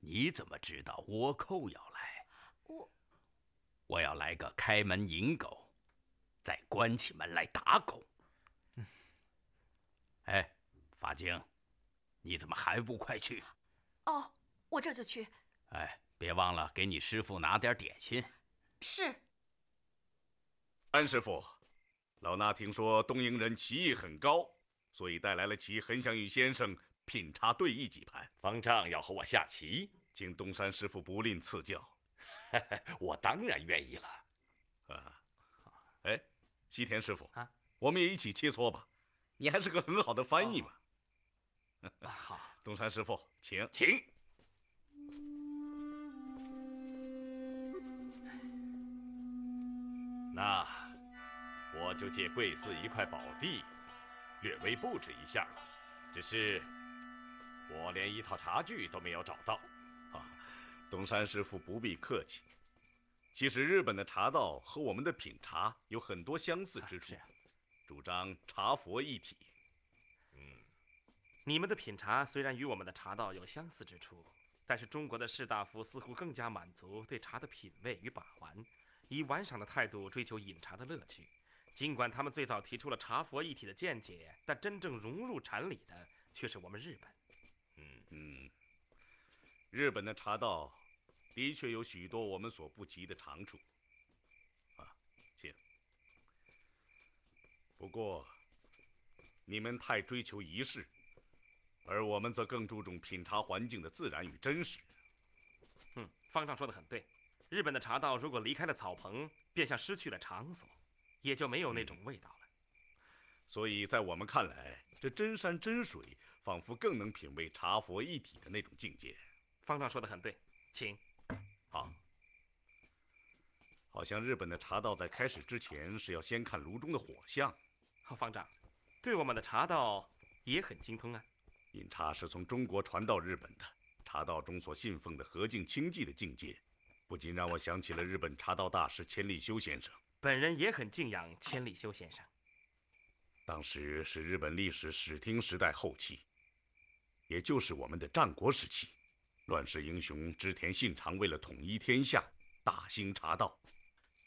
你怎么知道倭寇要来？我要来个开门引狗，再关起门来打狗。哎，法净，你怎么还不快去？哦，我这就去。哎，别忘了给你师傅拿点点心。是。安师傅。 老衲听说东瀛人棋艺很高，所以带来了棋，很想与先生品茶对弈几盘。方丈要和我下棋，请东山师傅不吝赐教。我当然愿意了。啊，哎，西田师傅啊，我们也一起切磋吧。你还是个很好的翻译嘛。好，东山师傅，请。 那。 我就借贵寺一块宝地，略微布置一下。只是我连一套茶具都没有找到。啊，东山师傅不必客气。其实日本的茶道和我们的品茶有很多相似之处，主张茶佛一体。你们的品茶虽然与我们的茶道有相似之处，但是中国的士大夫似乎更加满足对茶的品味与把玩，以玩赏的态度追求饮茶的乐趣。 尽管他们最早提出了茶佛一体的见解，但真正融入禅理的却是我们日本。日本的茶道的确有许多我们所不及的长处。啊，请。不过，你们太追求仪式，而我们则更注重品茶环境的自然与真实。方丈说得很对，日本的茶道如果离开了草棚，便像失去了场所，也就没有那种味道了。所以在我们看来，这真山真水仿佛更能品味茶佛一体的那种境界。方丈说得很对，请。好。 好像日本的茶道在开始之前是要先看炉中的火象。方丈，对我们的茶道也很精通啊。饮茶是从中国传到日本的，茶道中所信奉的和敬清寂的境界，不禁让我想起了日本茶道大师千利休先生。本人也很敬仰千利休先生。当时是日本历史室町时代后期，也就是我们的战国时期，乱世英雄织田信长为了统一天下，大兴茶道。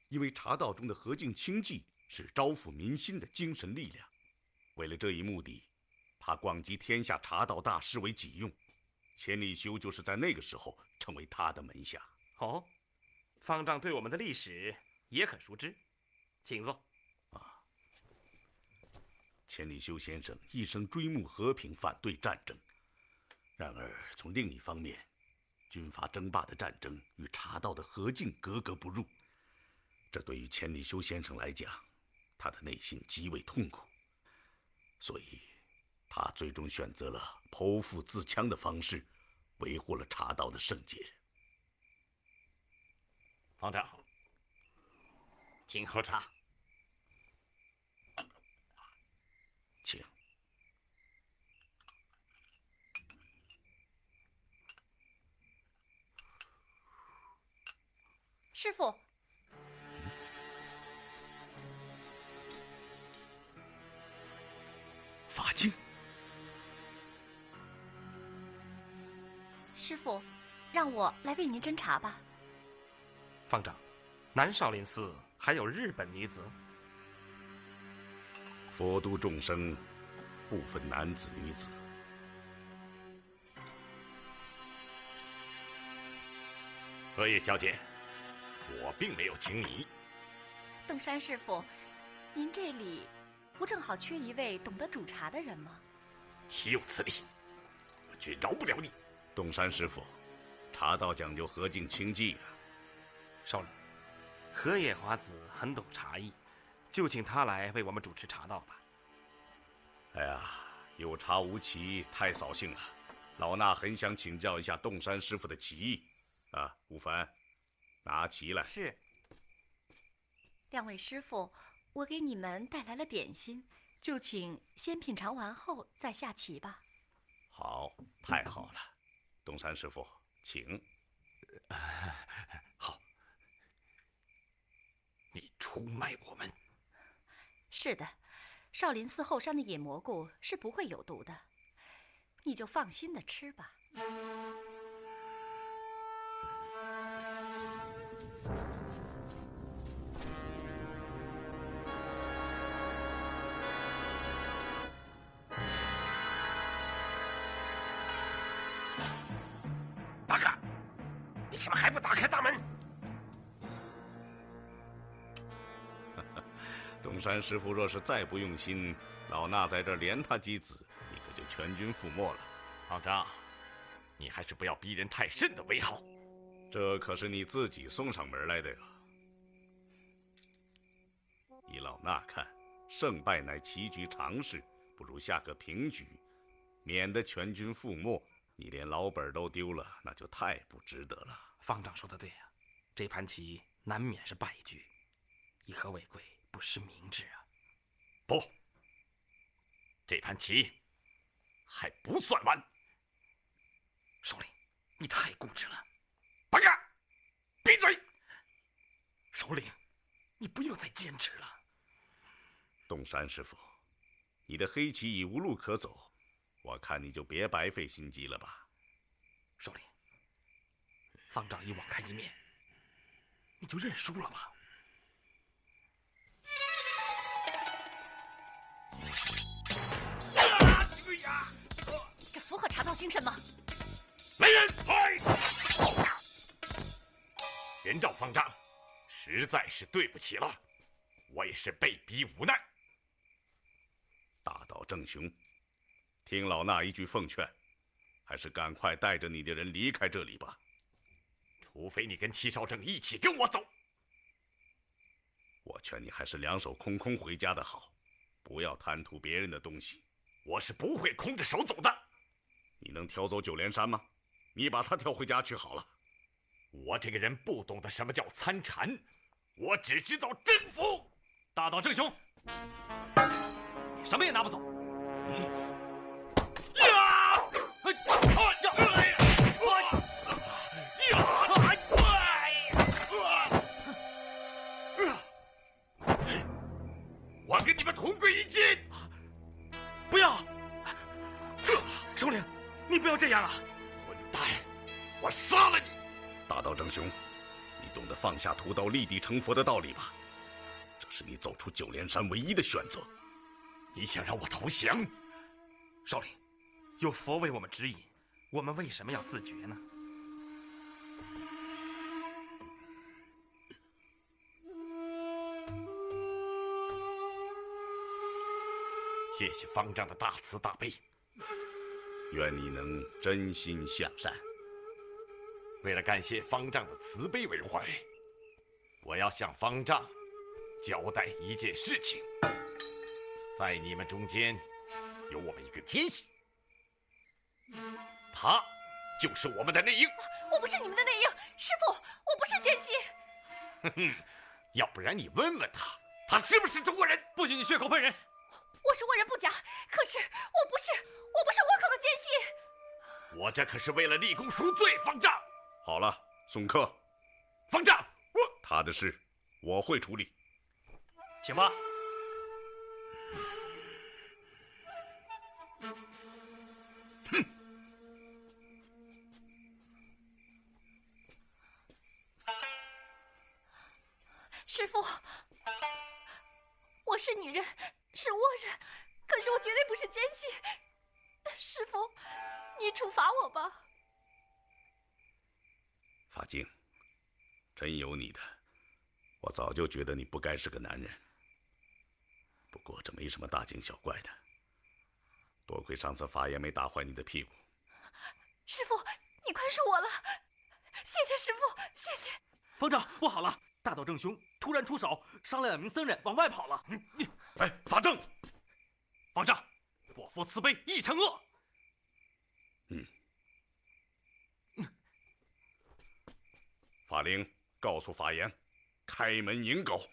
因为茶道中的和敬清寂是招抚民心的精神力量，为了这一目的，他广集天下茶道大师为己用，千利休就是在那个时候成为他的门下。哦，方丈对我们的历史也很熟知，请坐。啊，千利休先生一生追慕和平，反对战争，然而从另一方面，军阀争霸的战争与茶道的和敬格格不入。 这对于千利休先生来讲，他的内心极为痛苦，所以，他最终选择了剖腹自戕的方式，维护了茶道的圣洁。方丈，请喝茶，请。师父。 法镜，师父，让我来为您斟茶吧。方丈，南少林寺还有日本女子。佛度众生，不分男子女子。荷叶小姐，我并没有请你。洞山师父，您这里。 不正好缺一位懂得煮茶的人吗？岂有此理！我绝饶不了你。洞山师傅，茶道讲究和敬清寂啊。少林，河野华子很懂茶艺，就请他来为我们主持茶道吧。哎呀，有茶无棋，太扫兴了。老衲很想请教一下洞山师傅的棋艺。啊，吴凡，拿棋来。是。两位师傅。 我给你们带来了点心，就请先品尝完后再下棋吧。好，太好了，洞山师傅，请。好，你出卖我们。是的，少林寺后山的野蘑菇是不会有毒的，你就放心的吃吧。 为什么还不打开大门？东山师傅若是再不用心，老衲在这连他几子，你可就全军覆没了。方丈，你还是不要逼人太甚的为好。这可是你自己送上门来的呀。依老衲看，胜败乃棋局常事，不如下个平局，免得全军覆没。你连老本都丢了，那就太不值得了。 方丈说的对啊，这盘棋难免是败局，以和为贵不失明智啊。不，这盘棋还不算完。首领，你太固执了。白干，闭嘴！首领，你不要再坚持了。洞山师傅，你的黑棋已无路可走，我看你就别白费心机了吧。首领。 方丈已网开一面，你就认输了吧。这符合茶道精神吗？来人！人赵方丈，实在是对不起了，我也是被逼无奈。大道正雄，听老衲一句奉劝，还是赶快带着你的人离开这里吧。除非你跟戚少正一起跟我走。我劝你还是两手空空回家的好，不要贪图别人的东西。我是不会空着手走的。你能挑走九连山吗？你把他挑回家去好了。我这个人不懂得什么叫参禅，我只知道征服。大道正雄，你什么也拿不走。 我跟你们同归于尽！不要，首领，你不要这样啊！混蛋，我杀了你！大道正雄，你懂得放下屠刀立地成佛的道理吧？这是你走出九连山唯一的选择。你想让我投降？首领，有佛为我们指引，我们为什么要自觉呢？ 谢谢方丈的大慈大悲，愿你能真心向善。为了感谢方丈的慈悲为怀，我要向方丈交代一件事情：在你们中间有我们一个奸细，他就是我们的内应。我不是你们的内应，师傅，我不是奸细。哼哼，要不然你问问他，他是不是中国人？不许你血口喷人！ 我是倭人不假，可是我不是倭寇的奸细。我这可是为了立功赎罪，方丈。好了，送客。方丈，他的事我会处理，请吧。哼！师父，我是女人。 是倭人，可是我绝对不是奸细。师父，你处罚我吧。法镜，真有你的！我早就觉得你不该是个男人。不过这没什么大惊小怪的。多亏上次法眼没打坏你的屁股。师父，你宽恕我了，谢谢师父，谢谢。方丈，不好了！大道正雄突然出手，伤了两名僧人，往外跑了。你。 哎，法正，方丈，我夫慈悲，亦惩恶。法灵告诉法言，开门迎狗。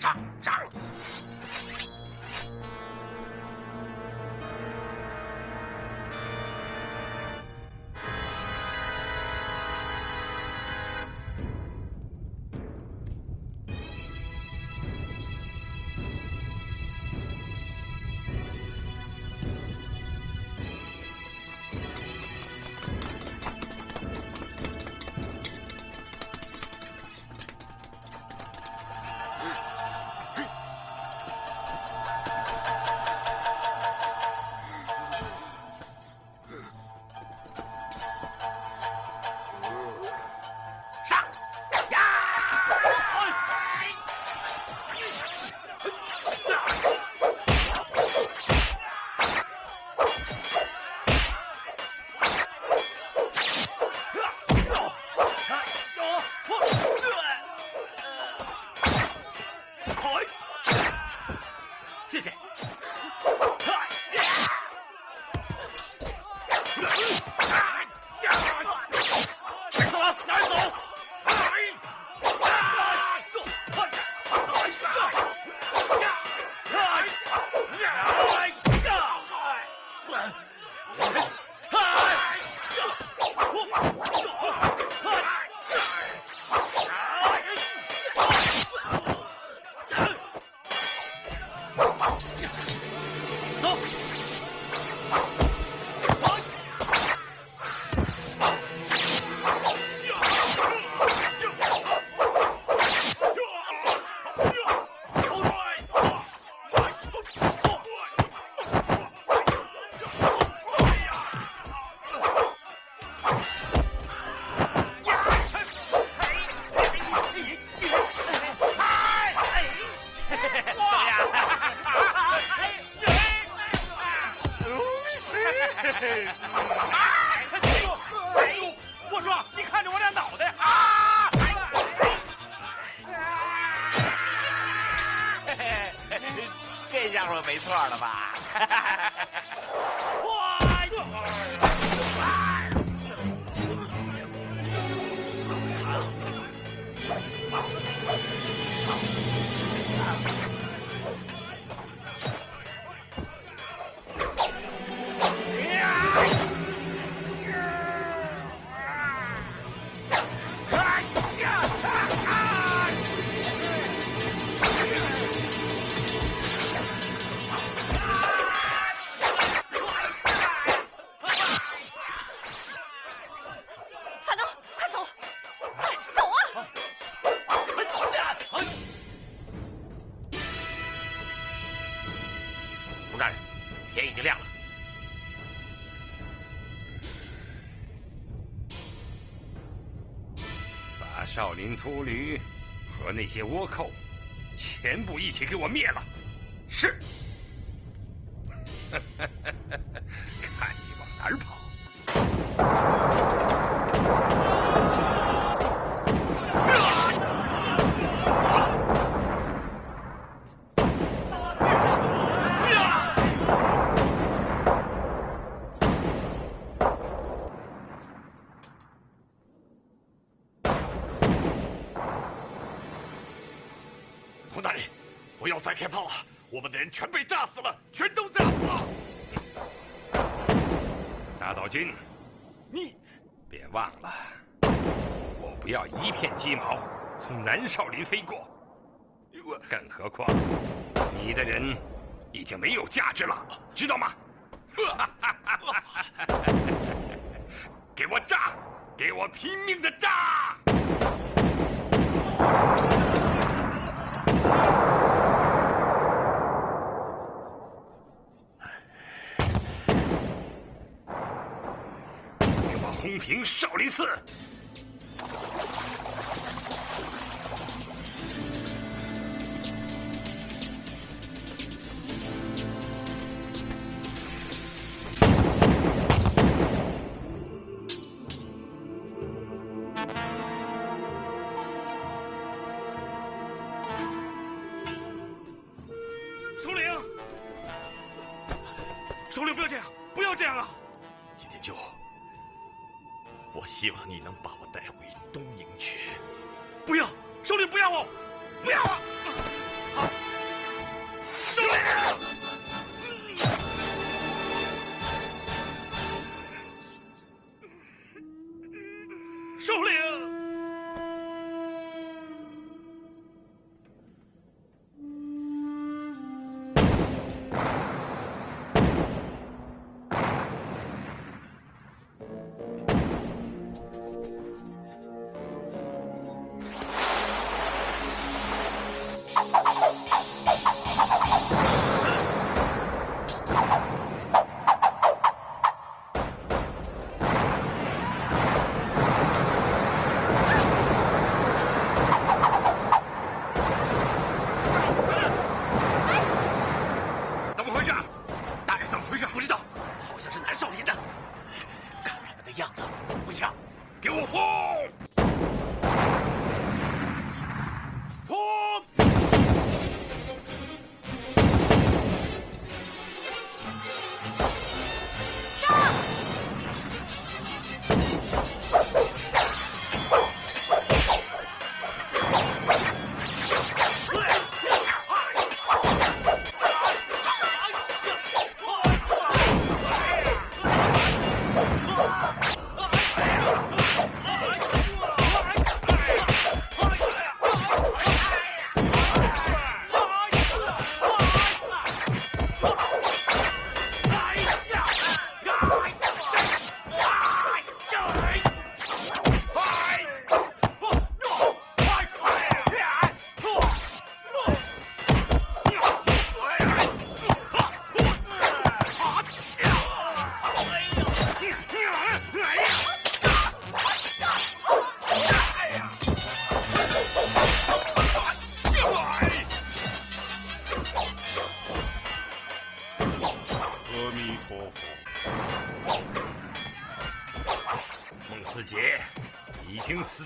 上上。这家伙没错了吧？少林秃驴和那些倭寇，全部一起给我灭了！是。看你往哪儿跑！ 全被炸死了，全都炸死了！大岛君，你别忘了，我不要一片鸡毛从南少林飞过。更何况，你的人已经没有价值了，知道吗？给我炸！给我拼命的炸！ 轰平少林寺！首领，首领，不要这样，不要这样啊！齐天秋。 我希望你能把我带回东营去。不要，首领不要我，不要啊！啊，首领！首领！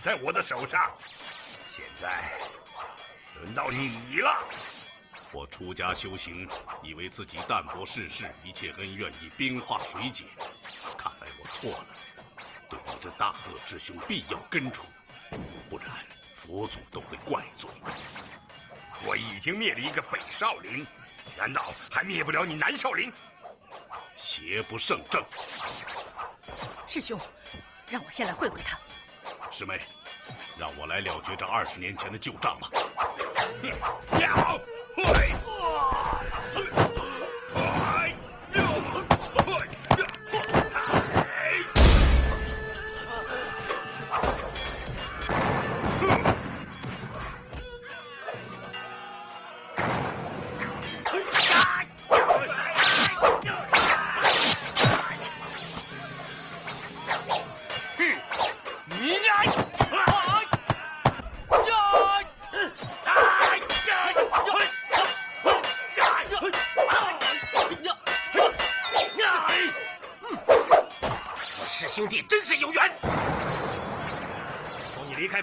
在我的手上，现在轮到你了。我出家修行，以为自己淡泊世事，一切恩怨以冰化水解。看来我错了，对你这大恶之凶必要根除，不然佛祖都会怪罪你。我已经灭了一个北少林，难道还灭不了你南少林？邪不胜正。师兄，让我先来会会他。师妹，让我来了结这20年前的旧账吧。了。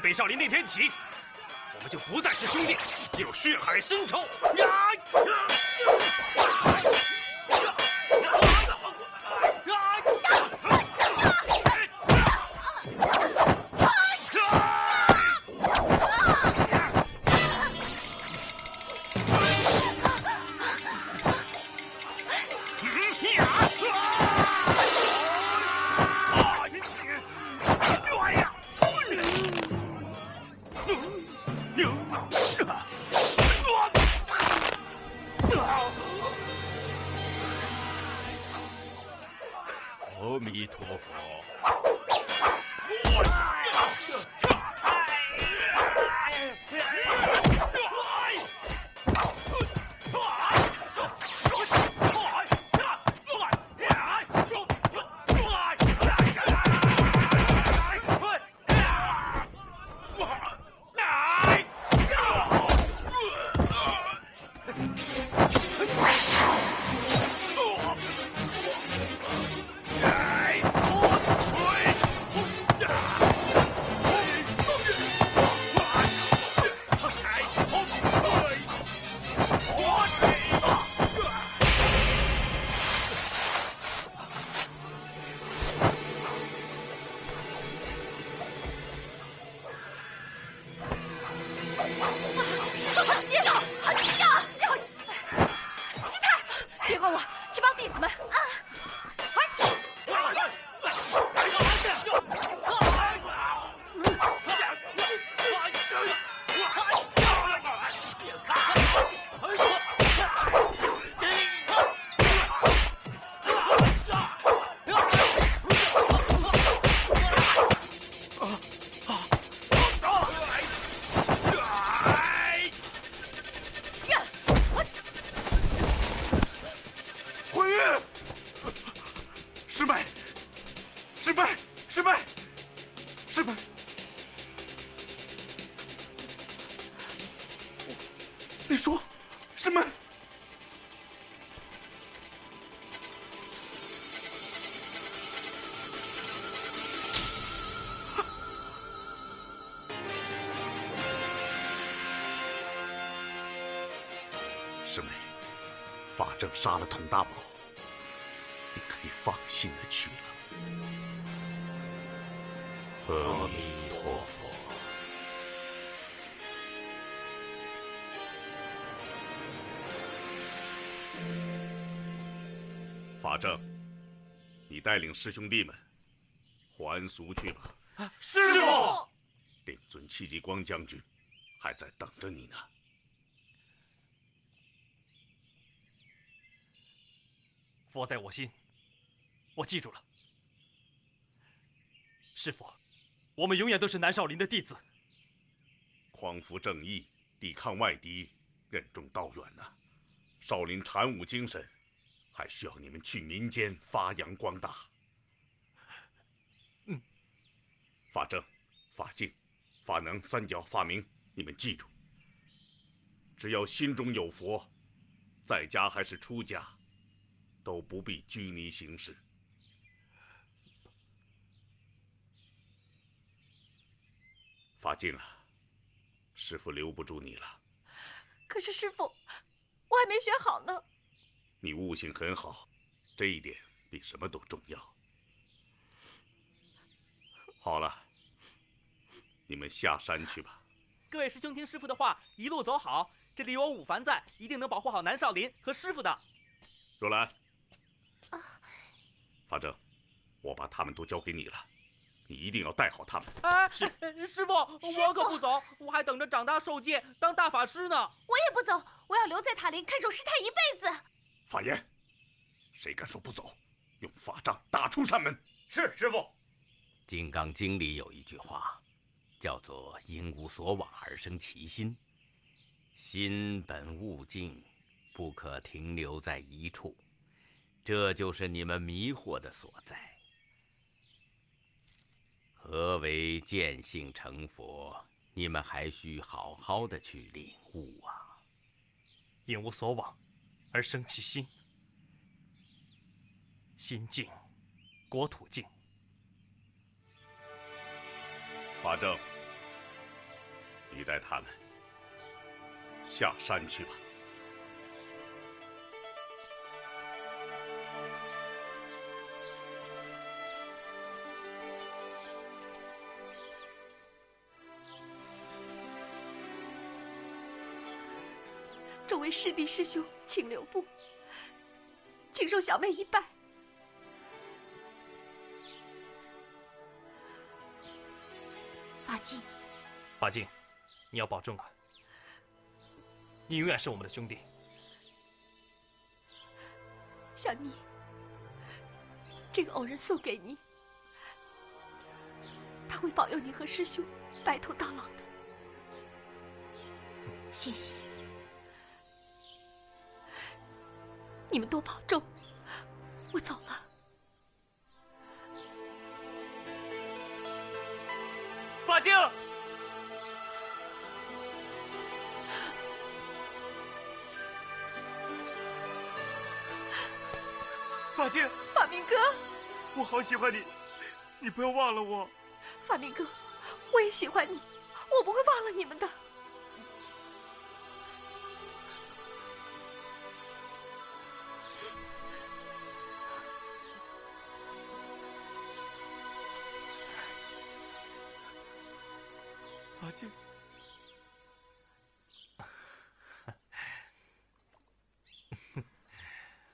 北少林那天起，我们就不再是兄弟，只有血海深仇。师妹，法正杀了佟大宝，你可以放心的去了。阿弥陀佛。法正，你带领师兄弟们还俗去吧。啊、师父，令尊戚继光将军还在等着你呢。 佛在我心，我记住了。师父，我们永远都是南少林的弟子。匡扶正义，抵抗外敌，任重道远呐、啊！少林禅武精神，还需要你们去民间发扬光大。嗯，法正、法净、法能、三角、法明，你们记住，只要心中有佛，在家还是出家。 都不必拘泥形式。法净啊，师父留不住你了。可是师父，我还没学好呢。你悟性很好，这一点比什么都重要。好了，你们下山去吧。各位师兄，听师傅的话，一路走好。这里有我武凡在，一定能保护好南少林和师傅的。若兰，法正，我把他们都交给你了。 你一定要带好他们。哎，师傅，我可不走，我还等着长大受戒，当大法师呢。我也不走，我要留在塔林看守师太一辈子。法言，谁敢说不走，用法杖打出山门。是师傅。《金刚经》里有一句话，叫做“因无所往而生其心”，心本物静，不可停留在一处。这就是你们迷惑的所在。 何为见性成佛？你们还需好好的去领悟啊！因无所往，而生其心。心静，国土静。法正，你带他们下山去吧。 众位师弟师兄，请留步，请受小妹一拜。法镜，法镜，你要保重啊！你永远是我们的兄弟。小妮，这个偶人送给你，他会保佑你和师兄白头到老的。谢谢。 你们多保重，我走了。法镜，法镜，法明哥，我好喜欢你，你不要忘了我。法明哥，我也喜欢你，我不会忘了你们的。 法镜。